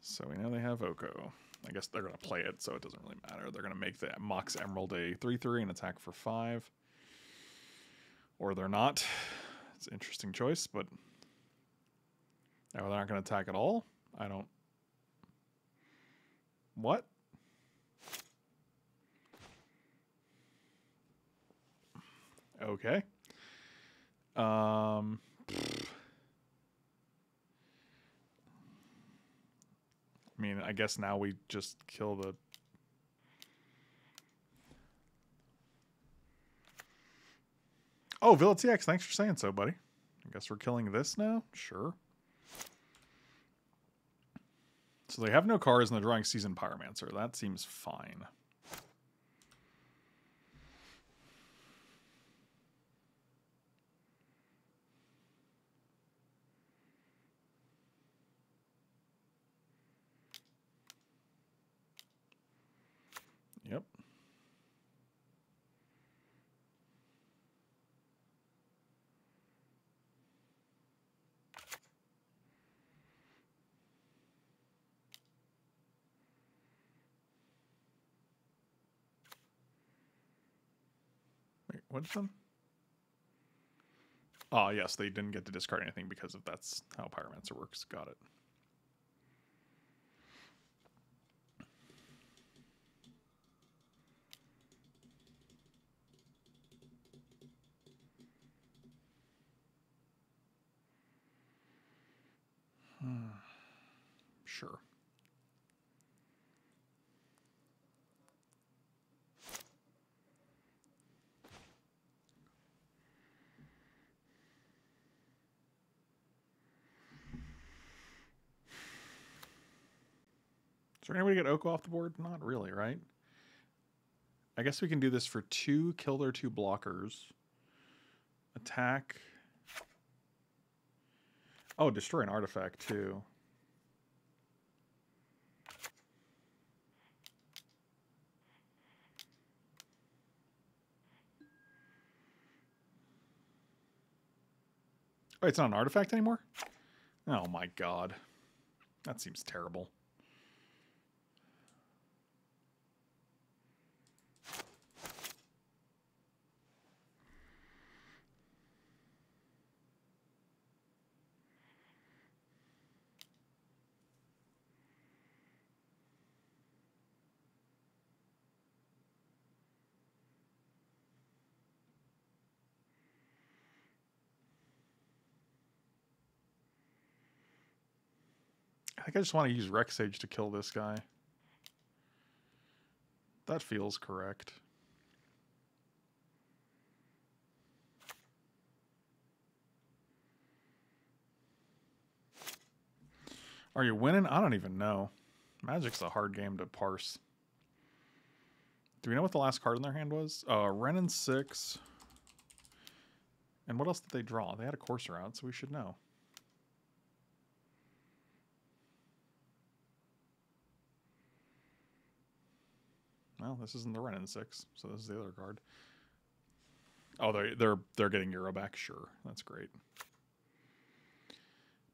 So we know they have Oko. I guess they're going to play it, so it doesn't really matter. They're going to make the Mox Emerald a three three and attack for five. Or they're not. It's an interesting choice, but... No, they're not going to attack at all. I don't... What? Okay. Um... I mean, I guess now we just kill the... Oh, Villa T X, thanks for saying so, buddy. I guess we're killing this now? Sure. So they have no cards and they're drawing Seasoned Pyromancer. That seems fine. Yep. Wait, what's them? Oh, yes, they didn't get to discard anything because of that's how Pyromancer works. Got it. Sure. Is there any way to get Oko off the board? Not really, right? I guess we can do this for two, kill their two blockers. Attack. Oh, destroy an artifact too. Oh, it's not an artifact anymore? Oh my god. That seems terrible. think I just want to use Rexage to kill this guy. That feels correct. Are you winning? I don't even know. Magic's a hard game to parse. Do we know what the last card in their hand was? Uh, Wrenn and six. And what else did they draw? They had a Courser out, so we should know. Well, this isn't the Wrenn and six, so this is the other card. Oh, they're, they're, they're getting Euro back? Sure. That's great.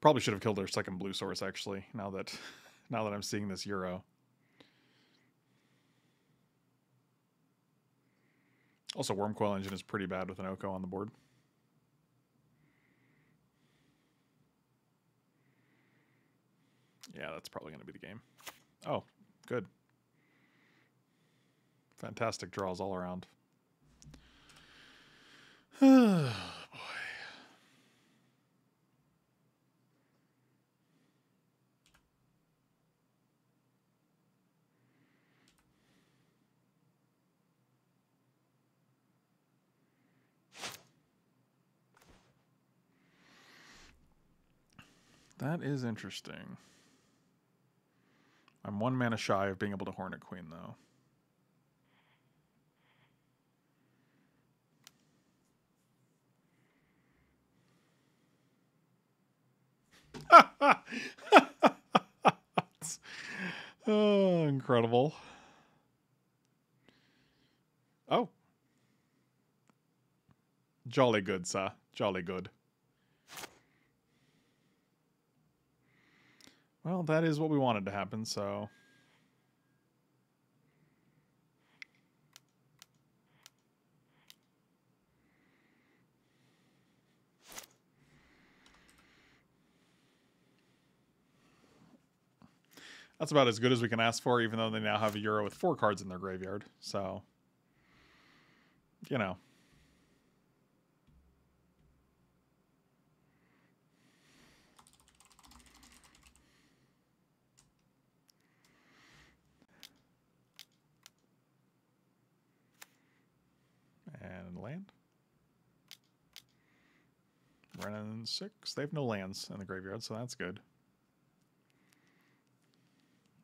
Probably should have killed their second blue source, actually, now that, now that I'm seeing this Euro. Also, Wormcoil Engine is pretty bad with an Oko on the board. Yeah, that's probably going to be the game. Oh, good. Fantastic draws all around. Boy. That is interesting. I'm one mana shy of being able to Hornet Queen, though. Oh, incredible. Oh. Jolly good, sir. Jolly good. Well, that is what we wanted to happen, so... That's about as good as we can ask for, even though they now have a Euro with four cards in their graveyard, so... You know... land. Running six. They have no lands in the graveyard, so that's good.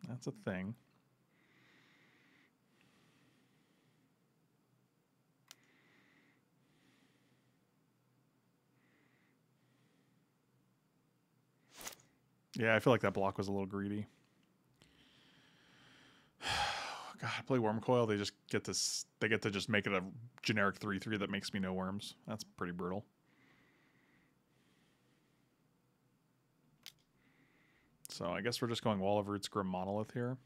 That's a thing. Yeah, I feel like that block was a little greedy. God, I play Wormcoil. They just get to they get to just make it a generic three three that makes me no worms. That's pretty brutal. So I guess we're just going Wall of Roots, Grim Monolith here.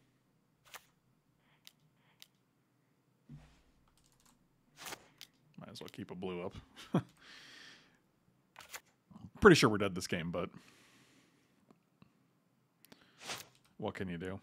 Might as well keep a blue up. Pretty sure we're dead this game, but what can you do?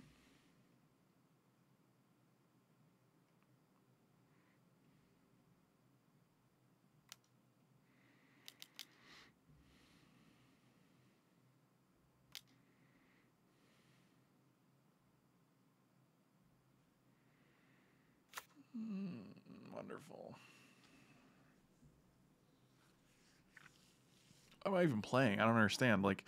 Wonderful. Am I even playing? I don't understand. Like,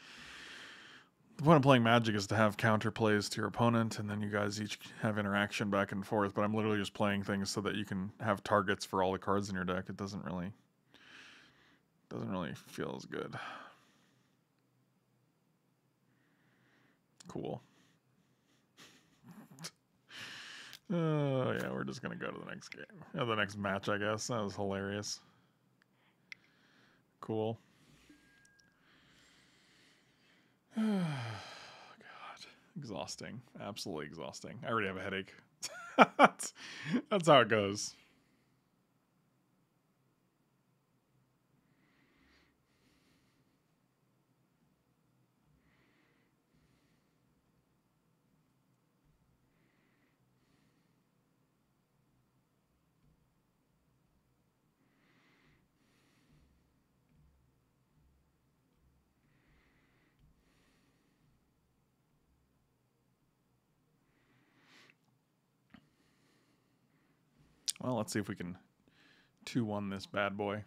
the point of playing Magic is to have counterplays to your opponent, and then you guys each have interaction back and forth, but I'm literally just playing things so that you can have targets for all the cards in your deck. It doesn't really doesn't really feel as good. Cool. Oh, uh, yeah, we're just going to go to the next game. Yeah, the next match, I guess. That was hilarious. Cool. God. Exhausting. Absolutely exhausting. I already have a headache. that's, that's how it goes. Well, let's see if we can two one this bad boy.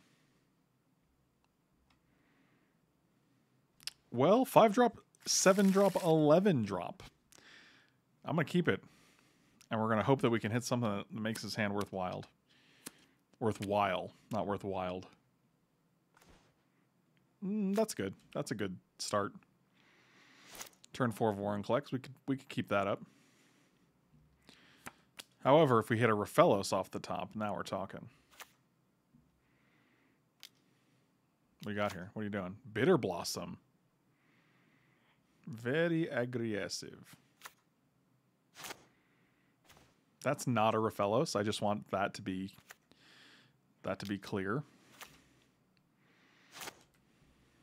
Well, five drop, seven drop, eleven drop. I'm going to keep it. And we're going to hope that we can hit something that makes his hand worthwhile. Worthwhile, not worthwhile. Mm, that's good. That's a good start. Turn four of Vorinclex. We could, we could keep that up. However, if we hit a Rofellos off the top, now we're talking. What do you got here? What are you doing? Bitter Blossom. Very aggressive. That's not a Rofellos. I just want that to be that to be clear.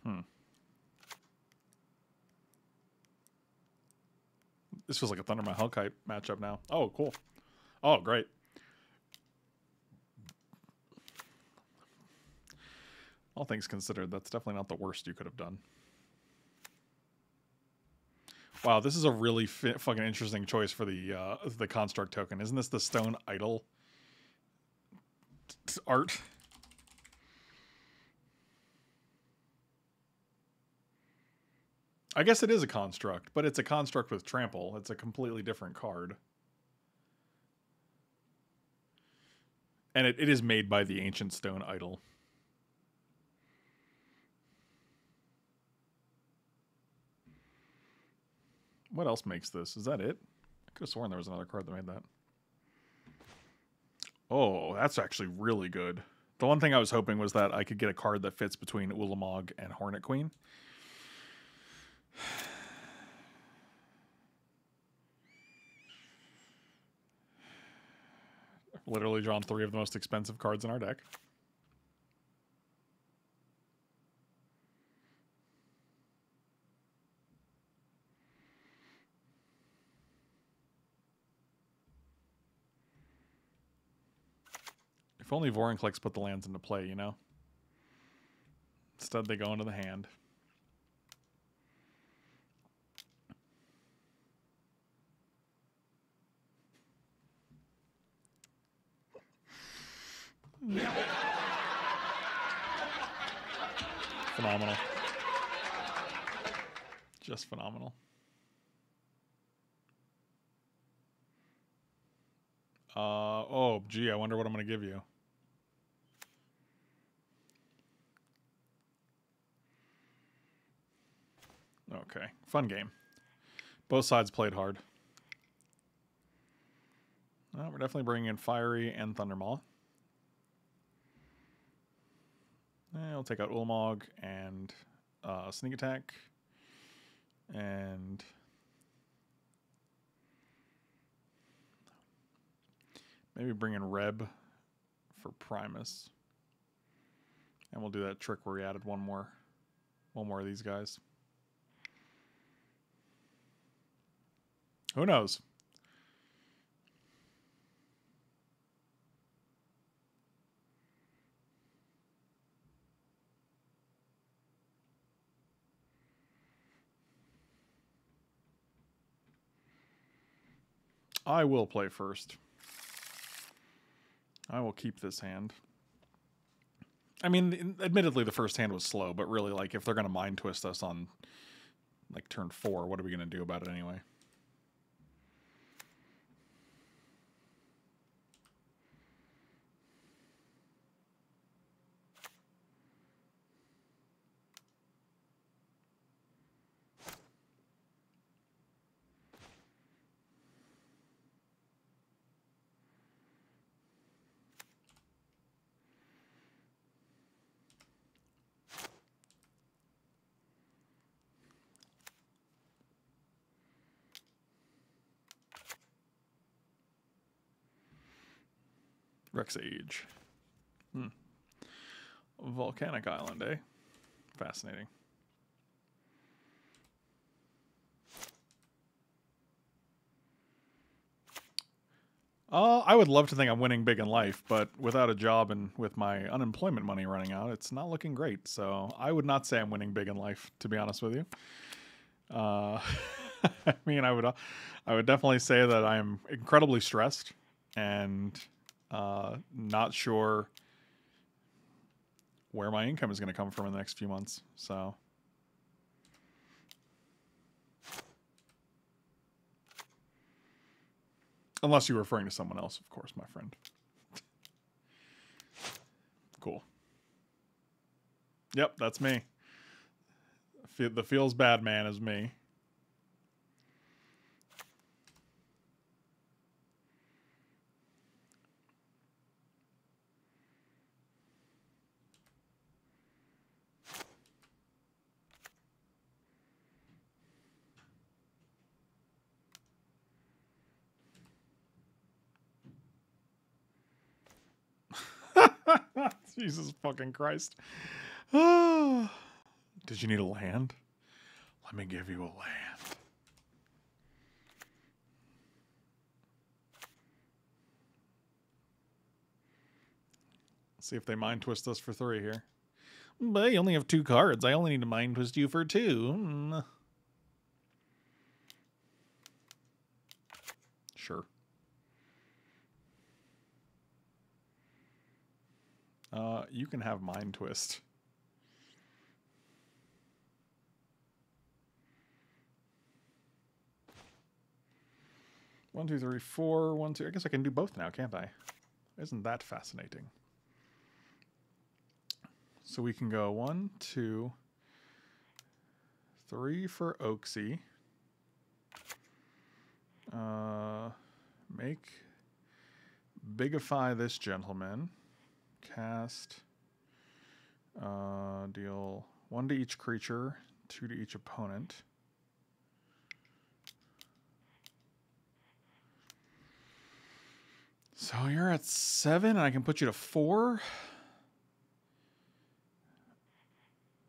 Hmm. This feels like a Thunder My Hellkite matchup now. Oh, cool. Oh, great. All things considered, that's definitely not the worst you could have done. Wow, this is a really fi fucking interesting choice for the uh, the construct token. Isn't this the stone idol art? I guess it is a construct, but it's a construct with trample. It's a completely different card. And it, it is made by the ancient stone idol. What else makes this? Is that it? I could have sworn there was another card that made that. Oh, that's actually really good. The one thing I was hoping was that I could get a card that fits between Ulamog and Hornet Queen. I've literally drawn three of the most expensive cards in our deck. If only Vorinclex put the lands into play, you know? Instead, they go into the hand. Phenomenal. Just phenomenal. Uh, oh, gee, I wonder what I'm going to give you. Okay, fun game. Both sides played hard. Well, we're definitely bringing in Fiery and Thundermaw. I'll take out Ulamog and uh, Sneak Attack. And maybe bring in Reb for Primus. And we'll do that trick where we added one more, one more of these guys. Who knows? I will play first. I will keep this hand. I mean, admittedly, the first hand was slow, but really, like, if they're going to mind twist us on, like, turn four, what are we going to do about it anyway? Rex Age. Hmm. Volcanic Island, eh? Fascinating. Uh, I would love to think I'm winning big in life, but without a job and with my unemployment money running out, it's not looking great. So I would not say I'm winning big in life, to be honest with you. Uh, I mean, I would, I would definitely say that I'm incredibly stressed and... Uh, not sure where my income is going to come from in the next few months. So unless you're referring to someone else, of course, my friend. Cool. Yep, that's me. The feels bad man is me. Jesus fucking Christ. Oh. Did you need a land? Let me give you a land. Let's see if they mind twist us for three here. But you only have two cards. I only need to mind twist you for two. Mm. Sure. Uh, you can have mind twist. One, two, three, four, one, two. I guess I can do both now, can't I? Isn't that fascinating? So we can go one, two, three for Oaksy. Uh, make bigify this gentleman. Cast, uh, deal one to each creature, two to each opponent. So you're at seven, and I can put you to four.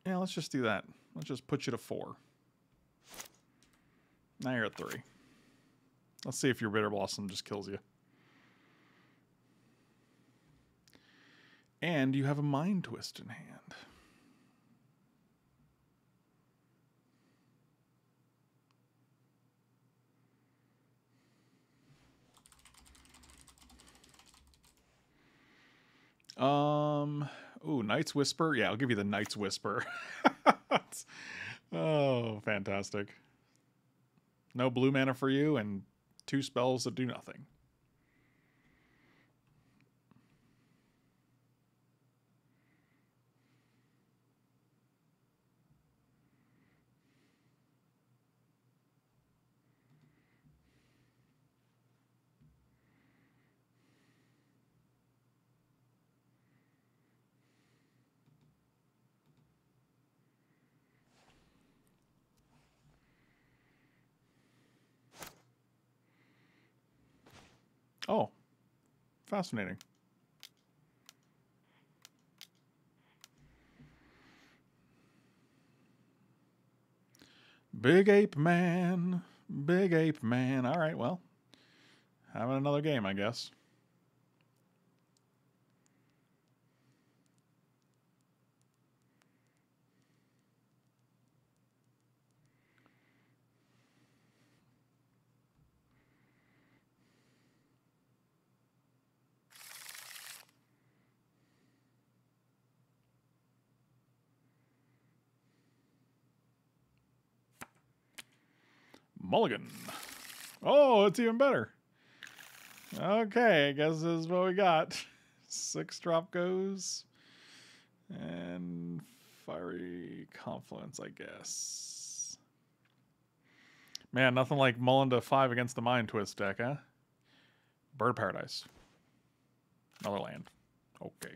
Yeah, let's just do that. Let's just put you to four. Now you're at three. Let's see if your Bitter Blossom just kills you. And you have a mind twist in hand. Um, ooh, Knight's Whisper. Yeah, I'll give you the Knight's Whisper. Oh, fantastic. No blue mana for you and two spells that do nothing. Oh, fascinating. Big Ape Man, Big Ape Man. All right, well, having another game, I guess. Mulligan. Oh, it's even better. Okay, I guess this is what we got. Six drop goes. And Fiery Confluence, I guess. Man, nothing like mulling to five against the Mind Twist deck, huh? Bird of Paradise. Another land. Okay.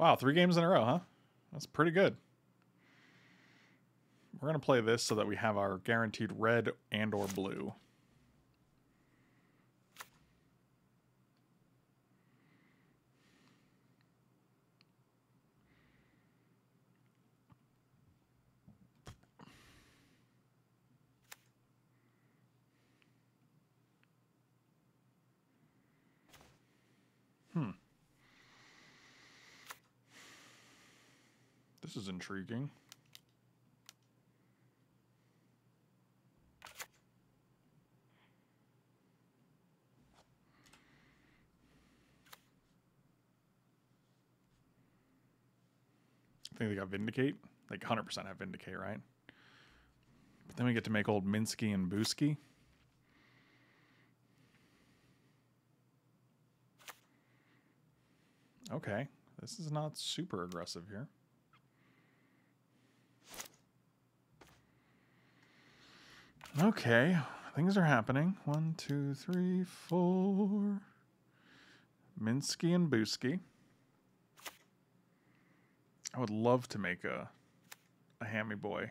Wow, three games in a row, huh? That's pretty good. We're going to play this so that we have our guaranteed red and or blue. Hmm. This is intriguing. think they got Vindicate. Like one hundred percent have Vindicate, right? But then we get to make old Minsky and Booski. Okay. This is not super aggressive here. Okay. Things are happening. One, two, three, four. Minsky and Booski. I would love to make a a hammy boy.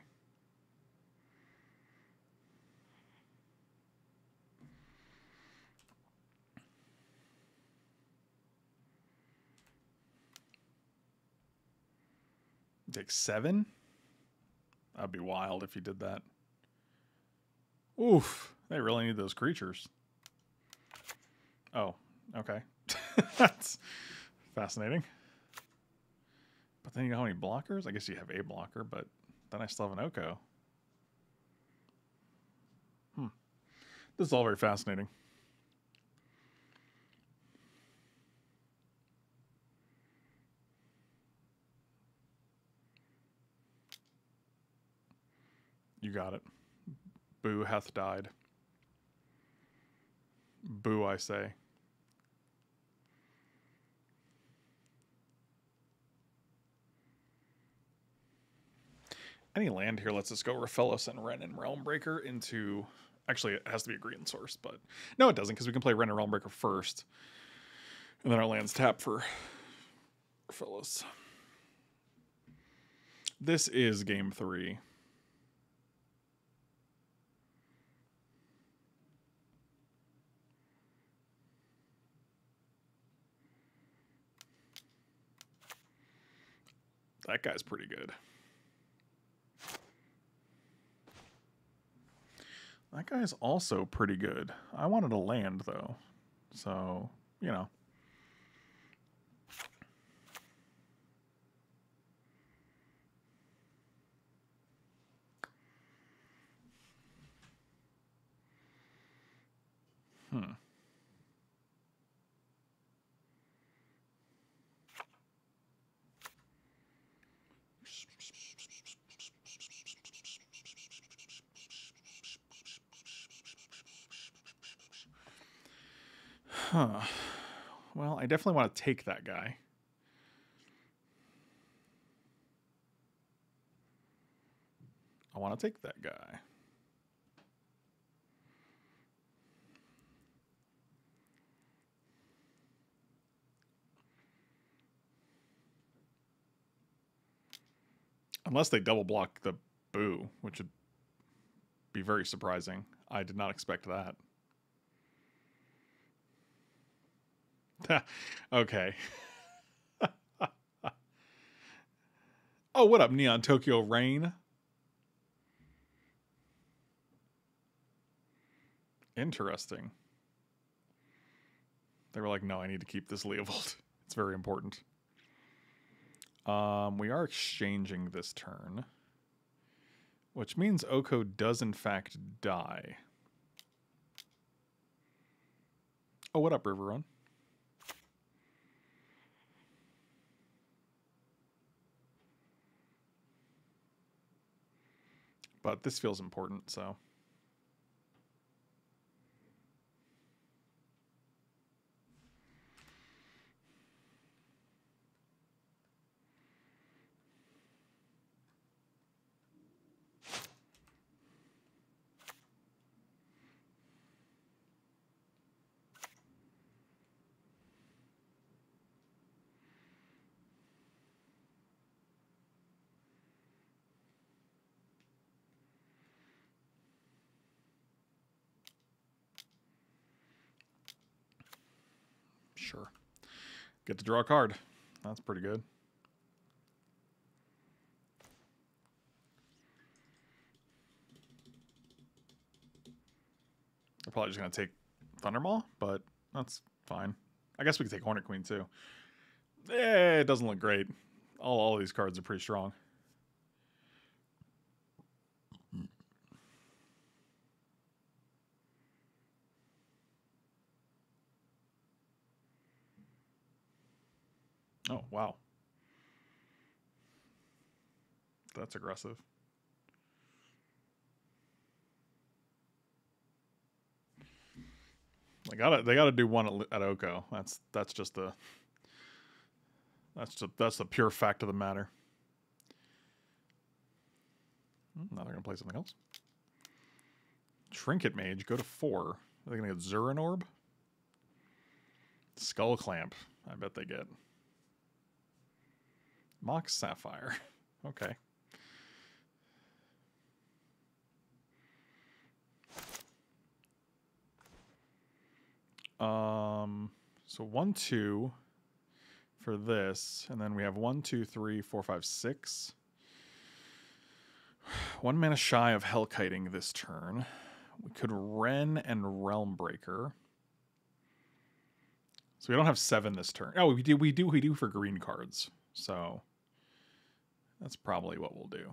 Take seven? That'd be wild if you did that. Oof. They really need those creatures. Oh, okay. That's fascinating. But then you know how many blockers? I guess you have a blocker, but then I still have an Oko. Hmm. This is all very fascinating. You got it. Boo hath died. Boo, I say. Any land here lets us go Rofellos and Wrenn and Realmbreaker into... Actually, it has to be a green source, but... No, it doesn't, because we can play Wrenn and Realmbreaker first. And then our lands tap for Rofellos. This is game three. That guy's pretty good. That guy's also pretty good. I wanted a land, though. So, you know. Hmm. Huh. Well, I definitely want to take that guy. I want to take that guy. Unless they double block the Boo, which would be very surprising. I did not expect that. Okay. Oh, what up, Neon Tokyo Rain? Interesting. They were like, no, I need to keep this Leovold. It's very important. Um, we are exchanging this turn. Which means Oko does, in fact, die. Oh, what up, Riverrun? But this feels important, so. Sure. Get to draw a card. That's pretty good. We're probably just going to take Thundermaw, but that's fine. I guess we could take Hornet Queen, too. Eh, it doesn't look great. All, all these cards are pretty strong. Oh, wow. That's aggressive. They gotta they gotta do one at, at Oko. That's that's just the that's the, that's the pure fact of the matter. Now they're gonna play something else. Trinket Mage, go to four. Are they gonna get Zurin Orb? Skull Clamp, I bet they get. Mock Sapphire. Okay. Um so one, two for this, and then we have one, two, three, four, five, six. One mana shy of Hellkiting this turn. We could Wrenn and Realmbreaker. So we don't have seven this turn. Oh, we do, we do, we do for green cards. So that's probably what we'll do.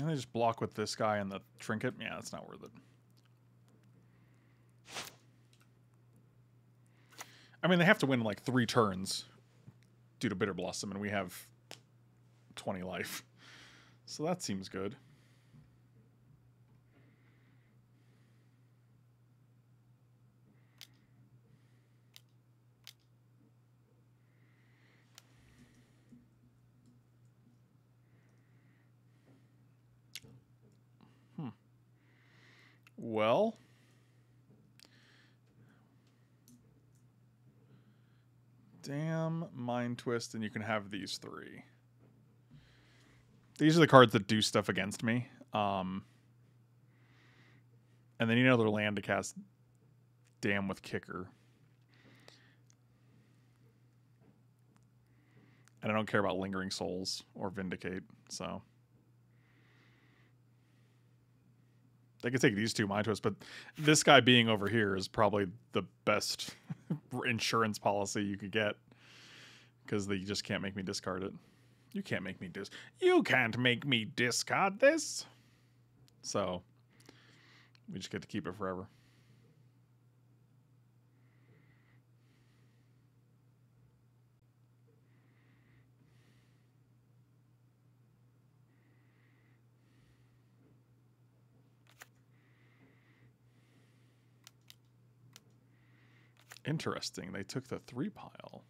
And they just block with this guy and the trinket. Yeah, that's not worth it. I mean, they have to win like three turns due to Bitter Blossom, and we have twenty life. So that seems good. Hmm. Well... Damn, Mind Twist, and you can have these three. These are the cards that do stuff against me. Um, and then you need another land to cast Damn with Kicker. And I don't care about Lingering Souls or Vindicate, so... They could take these two Mind Twists, but this guy being over here is probably the best insurance policy you could get, because they just can't make me discard it. You can't make me dis. You can't make me discard this. So we just get to keep it forever. Interesting. They took the three pile.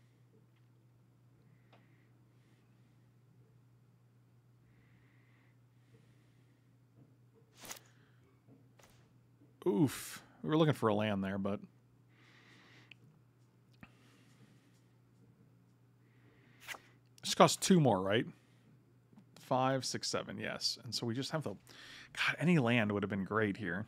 Oof. We were looking for a land there, but... This costs two more, right? Five, six, seven, yes. And so we just have the... God, any land would have been great here.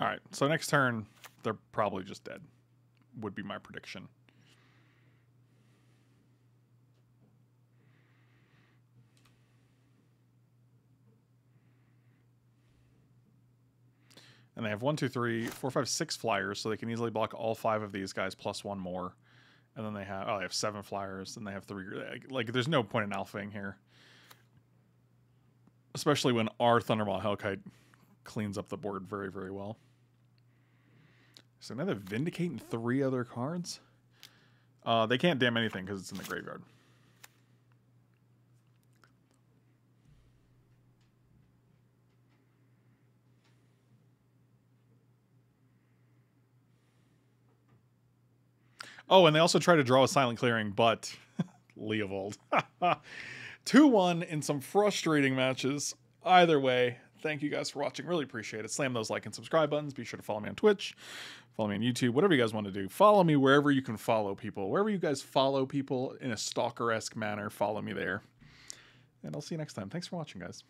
All right, so next turn, they're probably just dead, would be my prediction. And they have one, two, three, four, five, six flyers, so they can easily block all five of these guys plus one more. And then they have, oh, they have seven flyers, and they have three. Like, there's no point in alphaing here. Especially when our Thunderball Hellkite cleans up the board very, very well. So now they're vindicating three other cards. Uh, they can't damn anything because it's in the graveyard. Oh, and they also try to draw a Silent Clearing, but Leovold. two one in some frustrating matches. Either way, thank you guys for watching. Really appreciate it. Slam those like and subscribe buttons. Be sure to follow me on Twitch. Follow me on YouTube, whatever you guys want to do. Follow me wherever you can follow people. Wherever you guys follow people in a stalker-esque manner, follow me there. And I'll see you next time. Thanks for watching, guys.